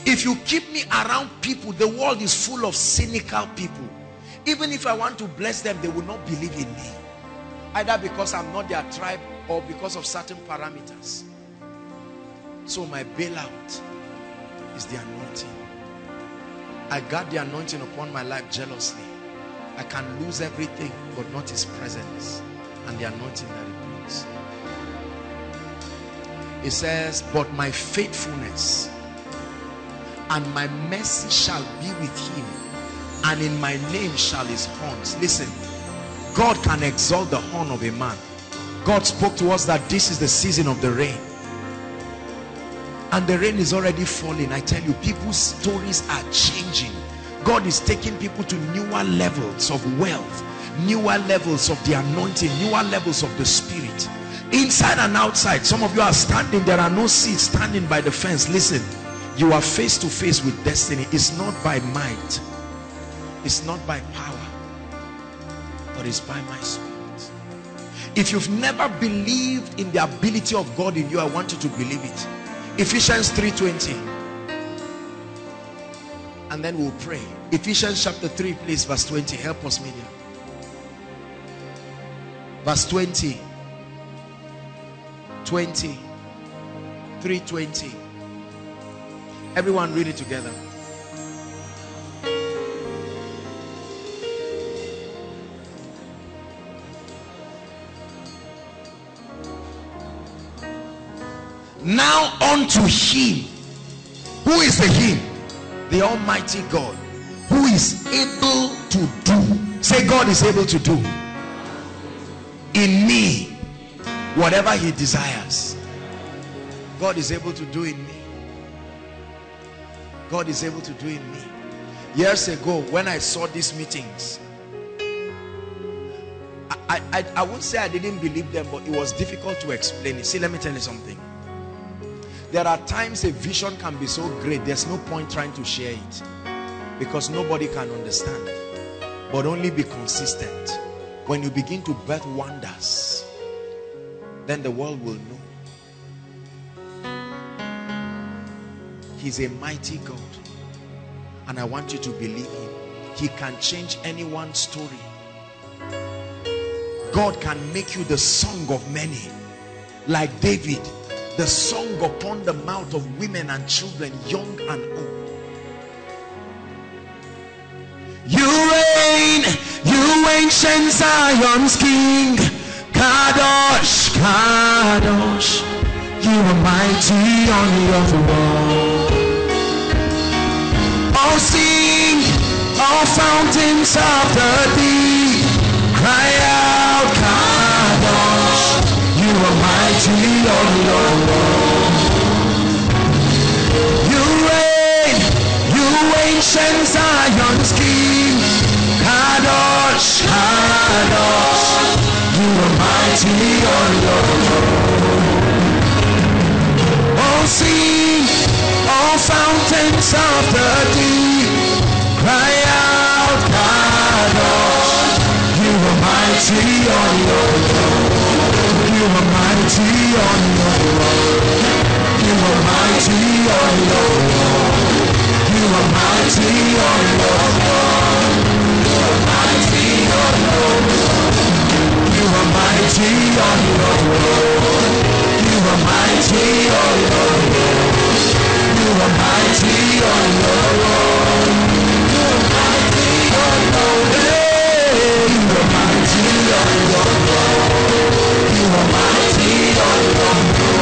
If you keep me around people, the world is full of cynical people. Even if I want to bless them, they will not believe in me. Either because I'm not their tribe or because of certain parameters. So my bailout is the anointing. I guard the anointing upon my life jealously. I can lose everything but not his presence and the anointing that it brings. It says, but my faithfulness and my mercy shall be with him, and in my name shall his horns. Listen, God can exalt the horn of a man. God spoke to us that this is the season of the rain, and the rain is already falling. I tell you, people's stories are changing. God is taking people to newer levels of wealth, newer levels of the anointing, newer levels of the Spirit, inside and outside. Some of you are standing, there are no seats, standing by the fence. Listen, you are face to face with destiny. It's not by might, it's not by power, but it's by my Spirit. If you've never believed in the ability of God in you, I want you to believe it. Ephesians three twenty, and then we'll pray. Ephesians chapter three, please, verse twenty. Help us, media. Verse twenty. twenty. three twenty. Everyone read it together. Now unto him. Who is the him? The Almighty God, who is able to do. Say, God is able to do in me whatever he desires. God is able to do in me. God is able to do in me. Years ago, when I saw these meetings, I, I, I would say I didn't believe them, but it was difficult to explain it. See, let me tell you something. There are times a vision can be so great, there's no point trying to share it, because nobody can understand. But only be consistent. When you begin to birth wonders, then the world will know. He's a mighty God, and I want you to believe him. He can change anyone's story. God can make you the song of many, like David, the song upon the mouth of women and children, young and old. You reign, you ancient Zion's king, Kadosh, Kadosh, you are mighty on the earth. Oh, sing, all fountains of the deep, cry out, Kadosh, you are mighty on the earth. Ancient Zion's King, Kadosh, Kadosh, you are mighty on your throne. Oh, see, all fountains of the deep, cry out, Kadosh, you are mighty on your throne. You are mighty on your throne. You are mighty on your throne. You are mighty, O Lord. You are mighty, O Lord. You are mighty, O Lord. You are mighty, O Lord. You are mighty, O Lord. You are mighty, O Lord. You are mighty, O Lord. You are mighty, O Lord.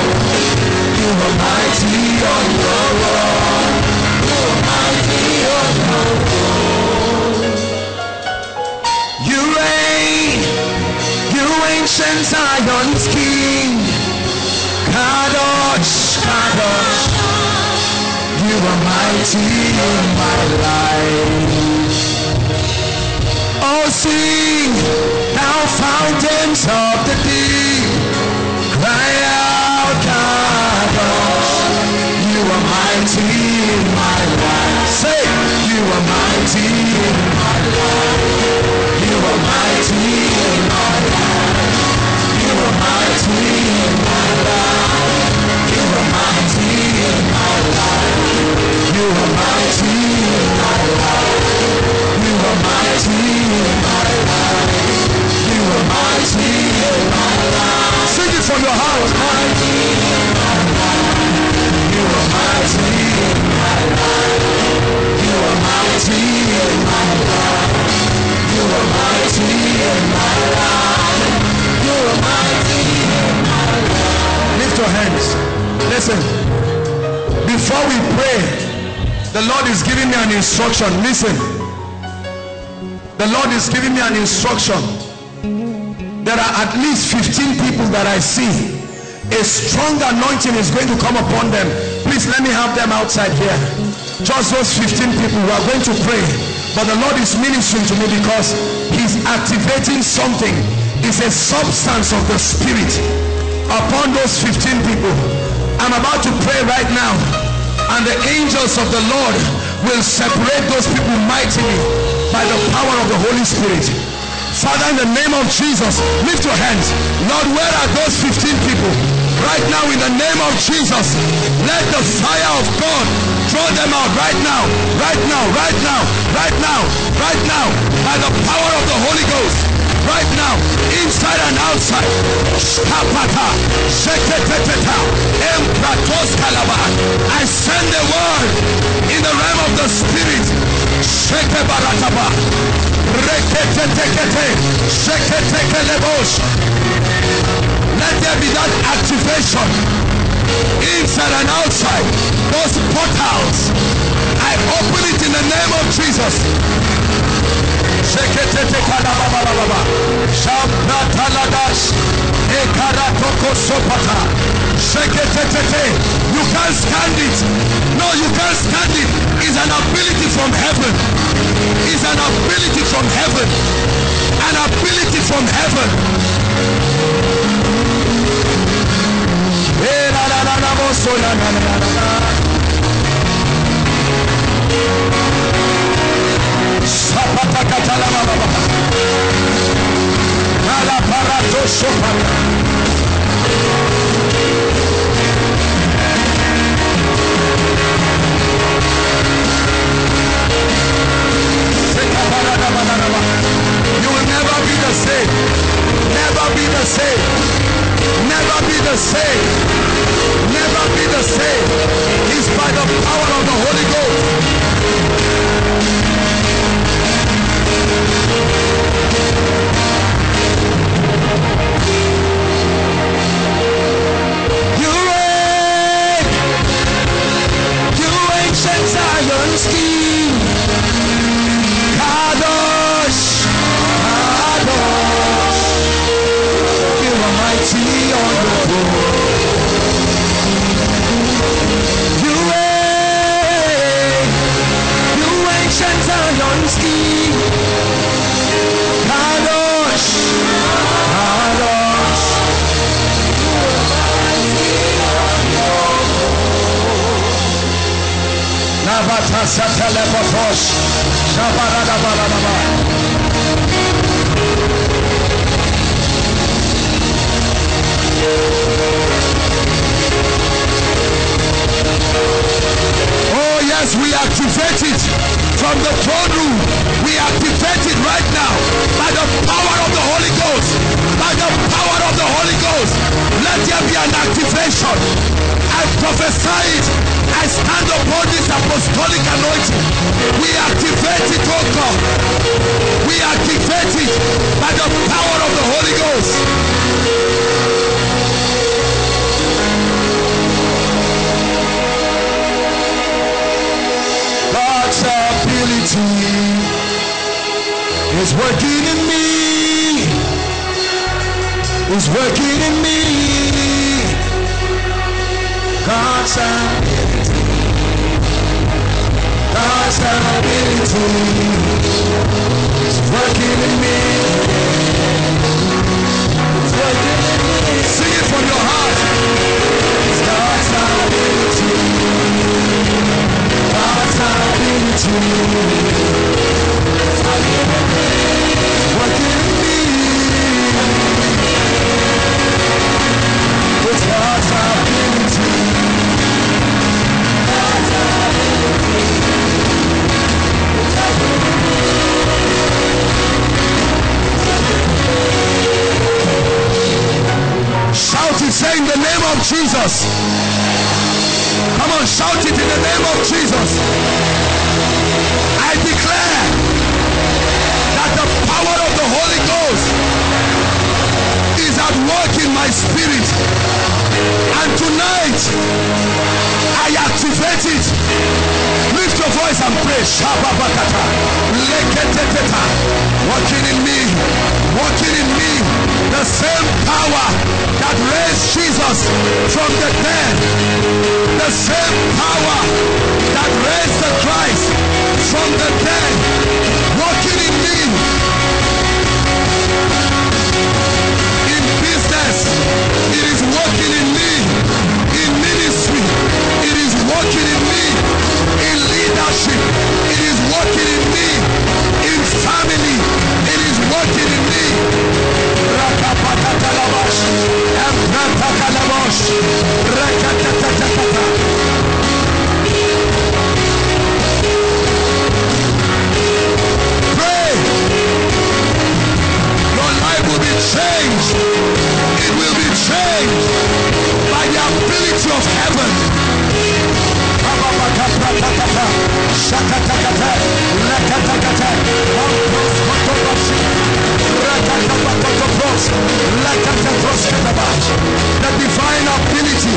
You are mighty, O Lord. You reign, you ancient Zion's King, Kadosh, Kadosh, you are mighty in my life. Oh, sing, thou fountains of the deep, cry out, Kadosh, you are mighty in my life. Say, you are mighty in my life. You are mighty in my life. You are mighty in my life. You are mighty in my life. You are mighty in my life. You are mighty in my life. You are mighty in my life. Sing it from your heart. Mighty in my life. You are mighty in my life. You are mighty in my life. You are mighty in my life. You are mighty in my life. Lift your hands. Listen. Before we pray, the Lord is giving me an instruction. Listen. The Lord is giving me an instruction. There are at least fifteen people that I see. A strong anointing is going to come upon them. Please let me have them outside here. Just those fifteen people who are going to pray. But the Lord is ministering to me because he's activating something. It's a substance of the Spirit upon those fifteen people. I'm about to pray right now, and the angels of the Lord will separate those people mightily by the power of the Holy Spirit. Father, in the name of Jesus, lift your hands. Lord, where are those fifteen people? Right now, in the name of Jesus, let the fire of God draw them out right now, right now, right now, right now, right now, by the power of the Holy Ghost, right now, inside and outside. I send the word in the realm of the Spirit. Let there be that activation. those portals, I open it in the name of Jesus. You can't stand it. No, you can't stand it. It's an ability from heaven. It's an ability from heaven. An ability from heaven. You will never be the same. Never be the same. Never be the same. Never be the same. It's by the power of the Holy Ghost. Oh yes, we activate it from the throne room. We activate it right now by the power of the Holy Ghost. By the power of the Holy Ghost, let there be an activation. I prophesy it. I stand upon this apostolic anointing. We activate it, oh God. We activate it by the power of the Holy Ghost. God's ability is working in me. Is working in me. God's ability. God's ability is working in me. It's working in me. Sing it from your heart. It's God's ability. God's ability. It's working in me. It's working in me. It's God's ability. God's ability. Shout it, say in the name of Jesus. Come on, shout it in the name of Jesus. I declare that the power of the Holy Ghost is at work in my spirit. And tonight, I activate it. Lift your voice and pray. Shababakata. Leketeteta. Working in me. Working in me. The same power that raised Jesus from the dead. The same power that raised the Christ from the dead. Working in me. In business, it is working in me. In ministry, it is working in me. In leadership, it is working in me. In family, it is working in me. Rakapakatalamash, Amnapakalamash, Rakatatakata. Pray. Your life will be changed. It will be changed. By the ability of heaven. The divine ability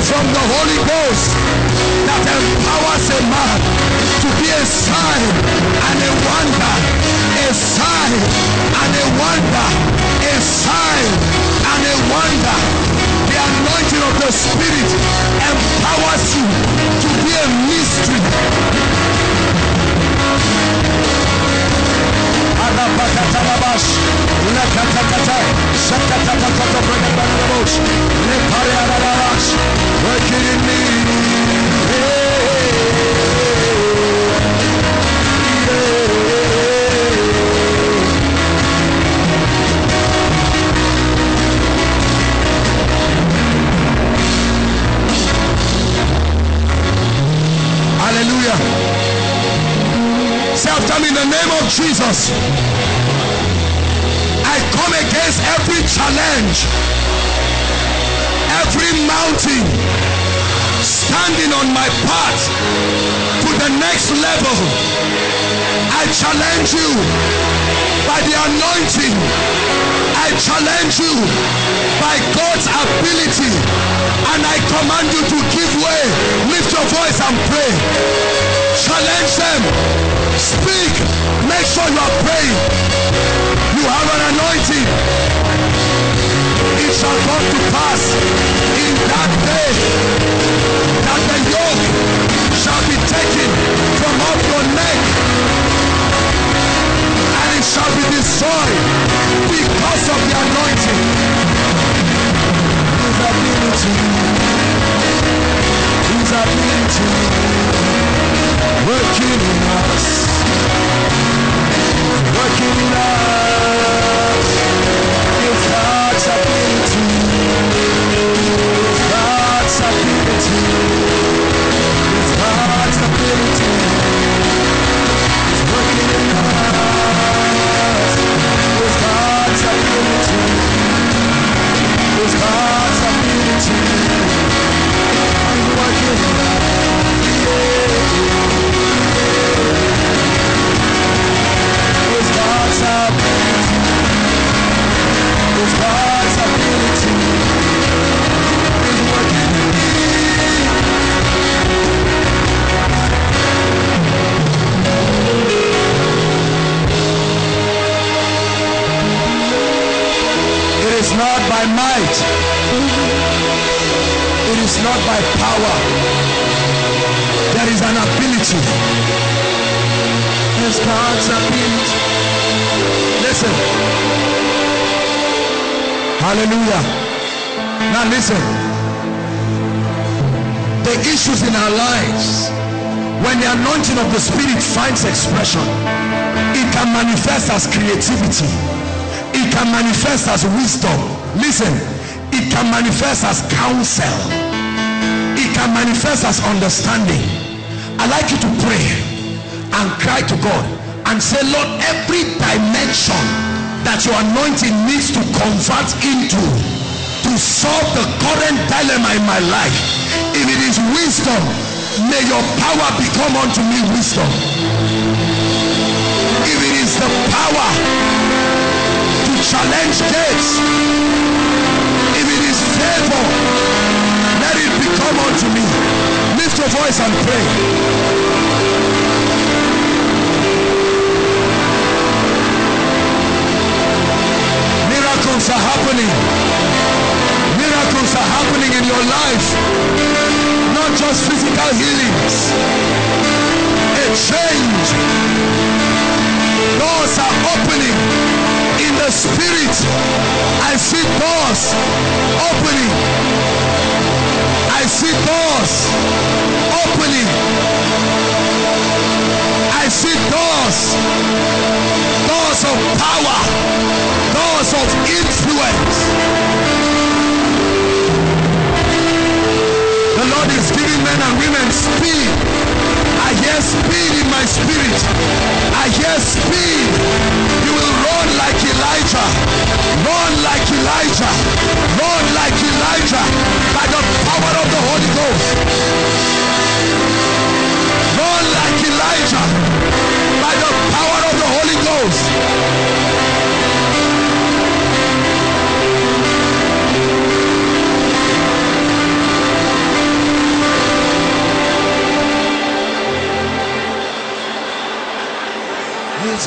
from the Holy Ghost. that empowers a man to be a sign and a wonder, a sign and a wonder, a sign and a wonder. The anointing of the Spirit empowers you to be a mystery. Working in me. Hallelujah. Say after me, in the name of Jesus, I come against every challenge, every mountain standing on my path to the next level. I challenge you by the anointing. I challenge you by God's ability, and I command you to give way. Lift your voice and pray. Challenge them. Speak. Make sure you are praying. You have an anointing. It shall come to pass in that day that the yoke shall be taken from off your neck, and it shall be destroyed because of the anointing. His ability, His ability, working in us, working in us. God's ability, God's ability, God's ability, it's working in us. It's God's ability, it's God's ability, it's working in us. It's God's ability. It's God's ability. It's working in me. It is not by might. It is not by power. There is an ability. It's God's ability. Listen. Hallelujah. Now listen. The issues in our lives, when the anointing of the Spirit finds expression, it can manifest as creativity. It can manifest as wisdom. Listen. It can manifest as counsel. It can manifest as understanding. I'd like you to pray and cry to God and say, Lord, every dimension that your anointing needs to convert into to solve the current dilemma in my life. If it is wisdom, may your power become unto me wisdom. If it is the power to challenge gates, if it is favor, let it become unto me. Lift your voice and pray. Miracles are happening. Miracles are happening in your life. Not just physical healings. A change. Doors are opening in the Spirit. I see doors opening. I see doors opening. I see doors. Doors of power, doors of influence. The Lord is giving men and women speed. I hear speed in my spirit. I hear speed. You will run like Elijah. Run like Elijah. Run like Elijah by the power of the Holy Ghost. Run like Elijah. By the power of the Holy Ghost.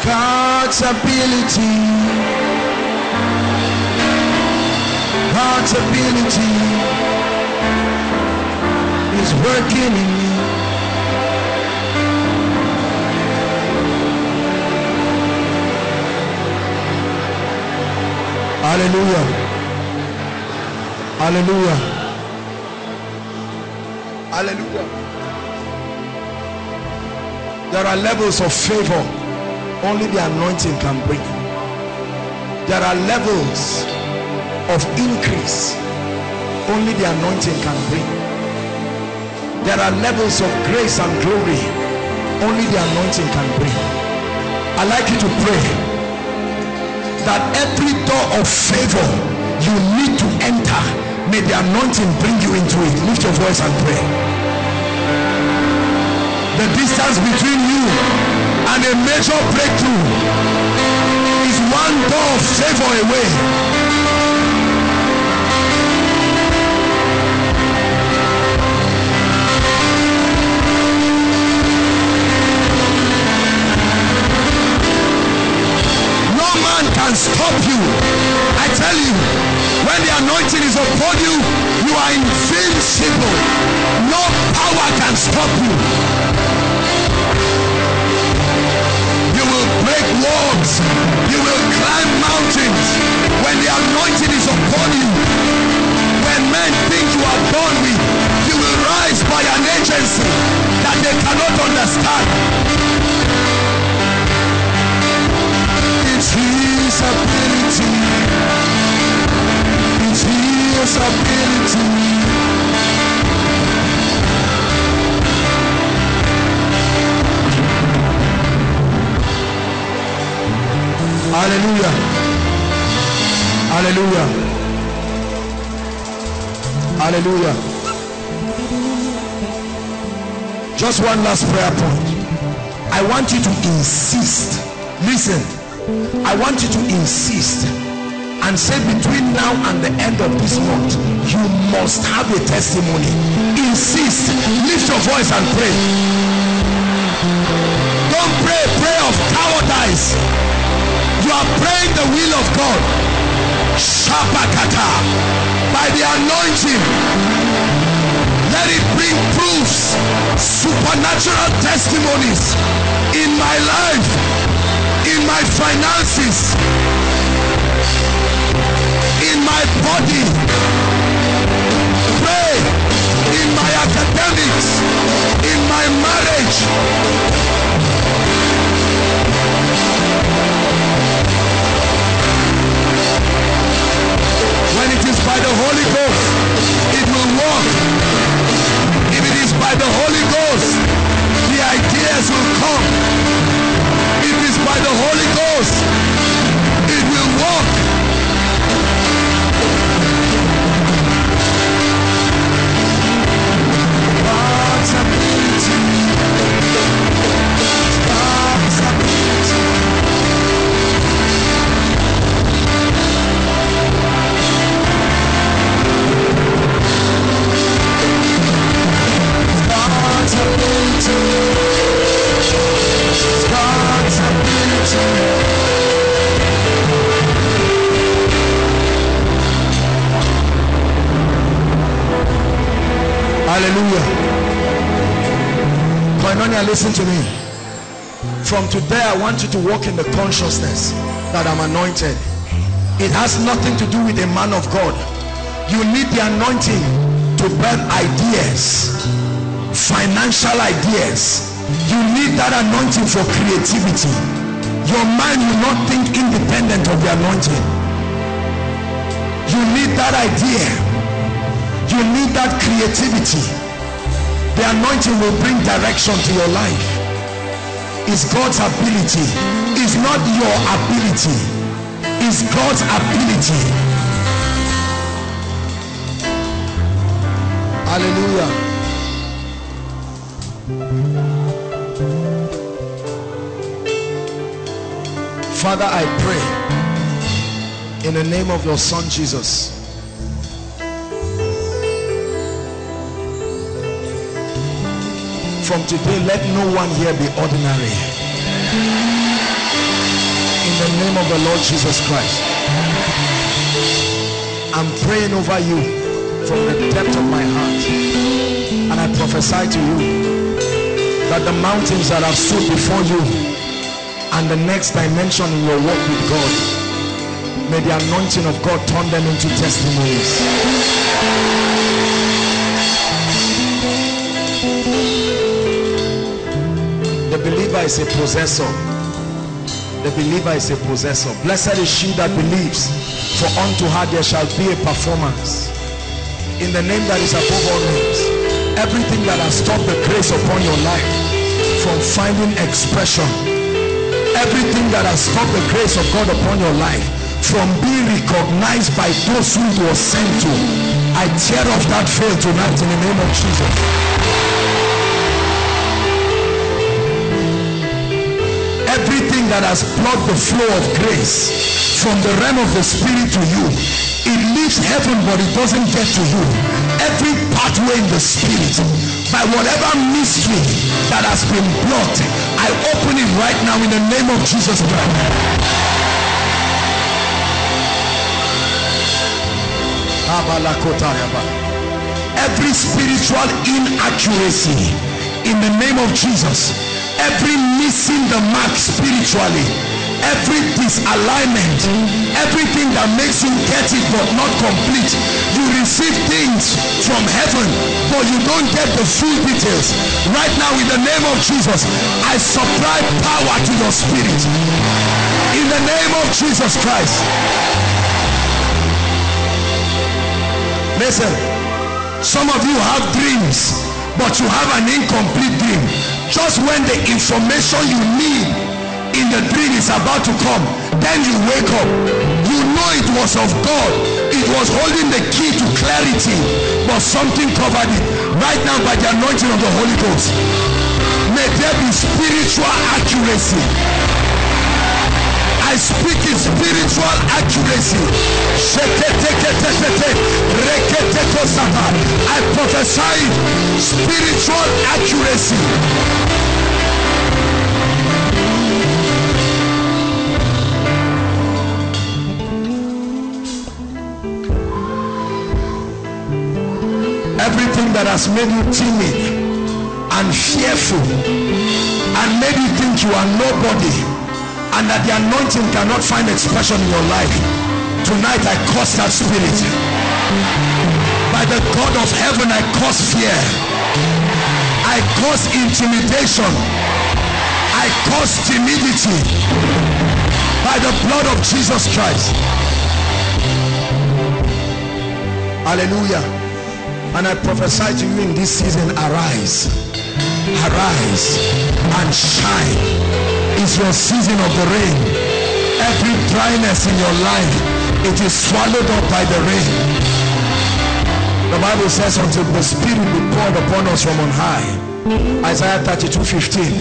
God's ability, God's ability is working in me. Hallelujah. Hallelujah. Hallelujah. There are levels of favor only the anointing can bring. There are levels of increase only the anointing can bring. There are levels of grace and glory only the anointing can bring. I'd like you to pray that every door of favor you need to enter, may the anointing bring you into it. Lift your voice and pray. The distance between you and a major breakthrough is one door of favor away. Stop you. I tell you, when the anointing is upon you, you are invincible. No power can stop you. You will break walls. You will climb mountains. When the anointing is upon you, when men think you are born with, you will rise by an agency that they cannot understand. It's his ability. It's his ability. Hallelujah. Hallelujah. Hallelujah. Just one last prayer point. I want you to insist. Listen. I want you to insist and say, between now and the end of this month, you must have a testimony. Insist. Lift your voice and pray. Don't pray a prayer of cowardice. You are praying the will of God. Shapakata. By the anointing, let it bring proofs, supernatural testimonies in my life, in my finances, in my body. Pray in my academics, in my marriage. When it is by the Holy Ghost, it will work. If it is by the Holy Ghost, the ideas will come. It is by the Holy Ghost. It will walk. God's ability. God's ability. God's ability. God's Hallelujah. Koinonia, listen to me. From today, I want you to walk in the consciousness that I'm anointed. It has nothing to do with a man of God. You need the anointing to birth ideas, financial ideas. You need that anointing for creativity. Your mind will not think independent of the anointing. You need that idea. You need that creativity. The anointing will bring direction to your life. It's God's ability. It's not your ability. It's God's ability. Hallelujah. Father, I pray in the name of your Son Jesus, from today let no one here be ordinary. in the name of the Lord Jesus Christ. I'm praying over you from the depth of my heart, and I prophesy to you that the mountains that have stood before you and the next dimension in your walk with God, may the anointing of God turn them into testimonies. The believer is a possessor. The believer is a possessor. Blessed is she that believes, for unto her there shall be a performance. In the name that is above all names, everything that has stopped the grace upon your life from finding expression, everything that has stopped the grace of God upon your life from being recognized by those who it was sent to, I tear off that veil tonight in the name of Jesus. Everything that has blocked the flow of grace from the realm of the spirit to you, it leaves heaven but it doesn't get to you. Every pathway in the spirit, by whatever mystery that has been blocked, I open it right now in the name of Jesus Christ. Every spiritual inaccuracy, in the name of Jesus, every missing the mark spiritually, every disalignment, everything that makes you get it but not complete. You receive things from heaven but you don't get the full details. Right now in the name of Jesus, I supply power to your spirit. In the name of Jesus Christ. Listen, some of you have dreams but you have an incomplete dream. Just when the information you need in the dream is about to come, then you wake up. You know it was of God. It was holding the key to clarity, but something covered it. Right now, by the anointing of the Holy Ghost, may there be spiritual accuracy. I speak in spiritual accuracy. I prophesy spiritual accuracy. Everything that has made you timid and fearful and made you think you are nobody, and that the anointing cannot find expression in your life, tonight I curse that spirit. By the God of heaven, I curse fear. I curse intimidation. I curse timidity. By the blood of Jesus Christ. Hallelujah. And I prophesy to you in this season, arise. Arise and shine. It's your season of the rain. Every dryness in your life, it is swallowed up by the rain. The Bible says until the Spirit be poured upon us from on high. Isaiah thirty-two fifteen.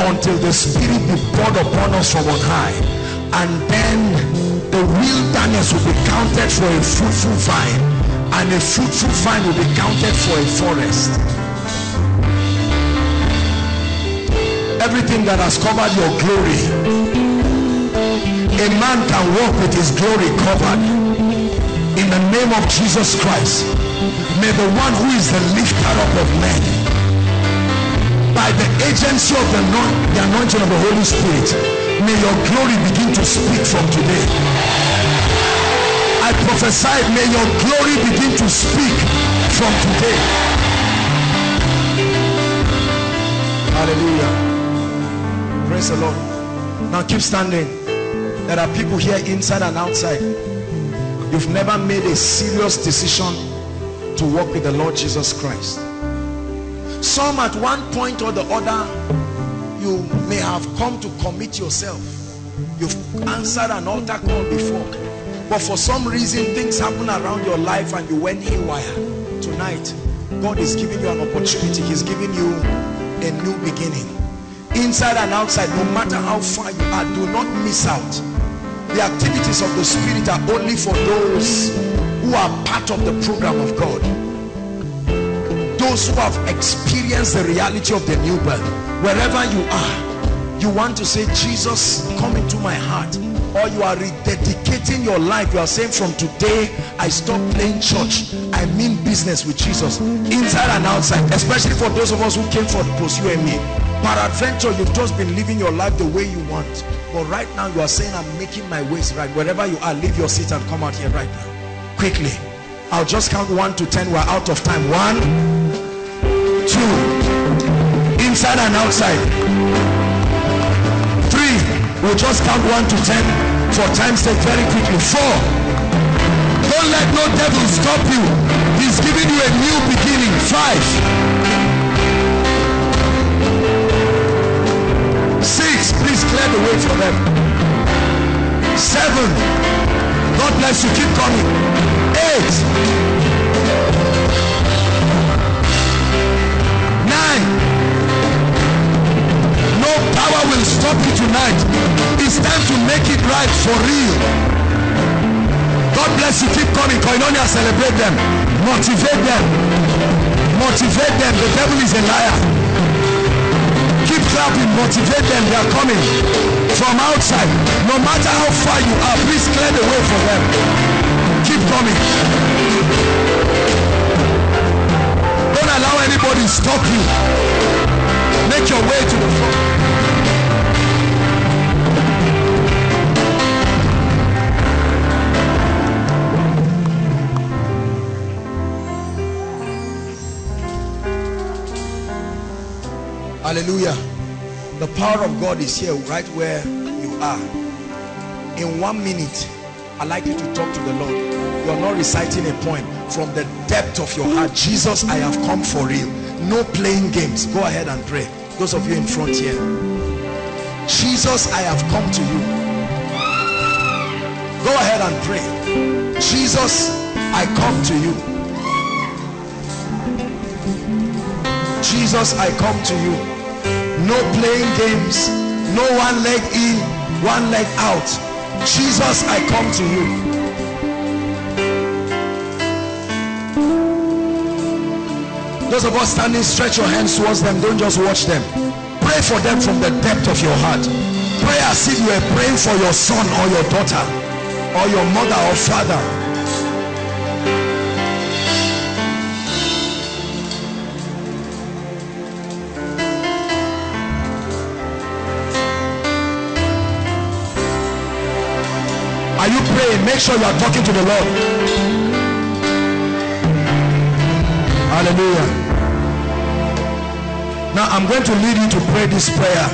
Until the Spirit be poured upon us from on high. And then the wilderness will be counted for a fruitful vine. And a fruitful vine will be counted for a forest. Everything that has covered your glory, a man can walk with his glory covered. In the name of Jesus Christ, may the one who is the lifter up of men, by the agency of the, the anointing of the Holy Spirit, may your glory begin to speak from today. I prophesy, may your glory begin to speak from today. Hallelujah. Praise the Lord. Now keep standing. There are people here inside and outside. You've never made a serious decision to walk with the Lord Jesus Christ. Some at one point or the other, you may have come to commit yourself. You've answered an altar call before. But for some reason, things happen around your life and you went haywire. Tonight, God is giving you an opportunity. He's giving you a new beginning. Inside and outside, no matter how far you are, do not miss out. The activities of the Spirit are only for those who are part of the program of God. Those who have experienced the reality of the new birth. Wherever you are, you want to say, Jesus, come into my heart, or you are rededicating your life. You are saying, from today I stop playing church, I mean business with Jesus, inside and outside. Especially for those of us who came for the post U M A, peradventure you've just been living your life the way you want, but right now you are saying, I'm making my ways right. Wherever you are, leave your seat and come out here right now, quickly. I'll just count one to ten, we're out of time. One, two, inside and outside. We'll just count one to ten for time's sake, very quickly. Four. Don't let no devil stop you. He's giving you a new beginning. Five. Six. Please clear the way for them. Seven. God bless you. Keep coming. Eight. Nine. No power will stop you tonight. It's time to make it right for real. God bless you. Keep coming. Koinonia, celebrate them. Motivate them. Motivate them. The devil is a liar. Keep clapping. Motivate them. They are coming from outside. No matter how far you are, please clear the way for them. Keep coming. Don't allow anybody to stop you. Make your way to the front. Hallelujah. The power of God is here right where you are. In one minute, I'd like you to talk to the Lord. You are not reciting a point. From the depth of your heart, Jesus, I have come for real. No playing games. Go ahead and pray. Those of you in front here, Jesus, I have come to you. Go ahead and pray. Jesus, I come to you. Jesus, I come to you. No playing games. No one leg in, one leg out. Jesus, I come to you. Those of us standing, stretch your hands towards them. Don't just watch them. Pray for them from the depth of your heart. Pray as if you were praying for your son or your daughter or your mother or father. Are you praying? Make sure you are talking to the Lord. Hallelujah. Now I'm going to lead you to pray this prayer.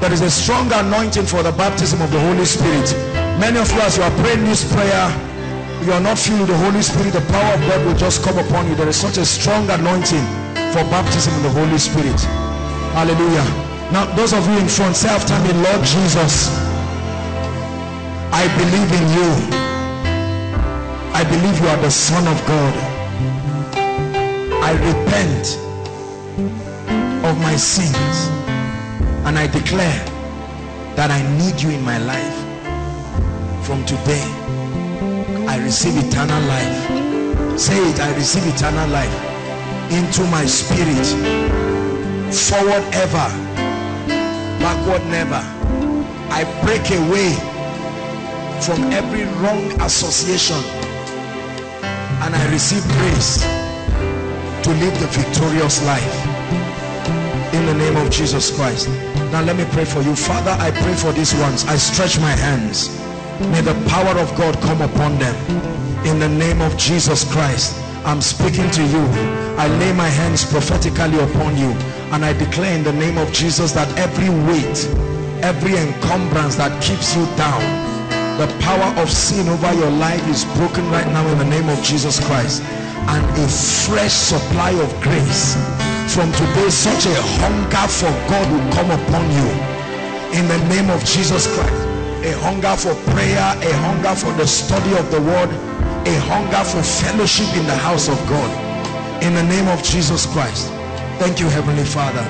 There is a strong anointing for the baptism of the Holy Spirit. Many of you, as you are praying this prayer, you are not filled with the Holy Spirit. The power of God will just come upon you. There is such a strong anointing for baptism of the Holy Spirit. Hallelujah. Now those of you in front, say after me, Lord Jesus, I believe in you. I believe you are the Son of God. I repent of my sins and I declare that I need you in my life. From today, I receive eternal life. Say it, I receive eternal life into my spirit. Forward ever, backward never. I break away from every wrong association and I receive grace to live the victorious life in the name of Jesus Christ. Now let me pray for you. Father, I pray for these ones. I stretch my hands. May the power of God come upon them in the name of Jesus Christ. I'm speaking to you. I lay my hands prophetically upon you and I declare in the name of Jesus that every weight, every encumbrance that keeps you down, the power of sin over your life is broken right now in the name of Jesus Christ. And a fresh supply of grace. From today, such a hunger for God will come upon you in the name of Jesus Christ. A hunger for prayer, a hunger for the study of the word, a hunger for fellowship in the house of God in the name of Jesus Christ. Thank you, Heavenly Father,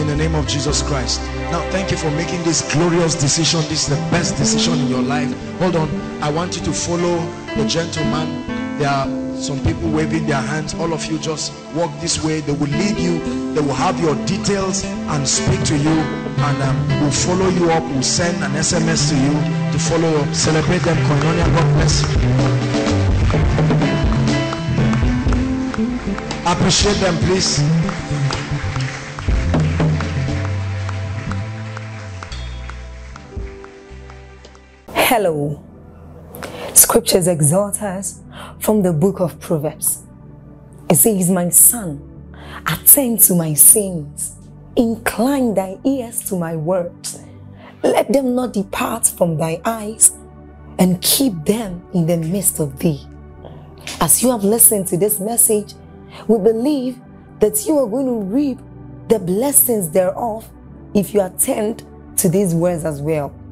in the name of Jesus Christ. Now thank you for making this glorious decision. This is the best decision in your life. Hold on, I want you to follow the gentleman. There are Some people waving their hands. All of you just walk this way. They will lead you. They will have your details and speak to you. And um, we'll follow you up. We'll send an S M S to you to follow up. Celebrate them. Koinonia, God bless you. Appreciate them, please. Hello. Scriptures exhort us from the book of Proverbs. It says, my son, attend to my sayings, incline thy ears to my words, let them not depart from thy eyes, and keep them in the midst of thee. As you have listened to this message, we believe that you are going to reap the blessings thereof if you attend to these words as well,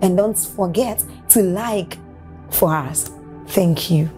And don't forget to like for us. Thank you.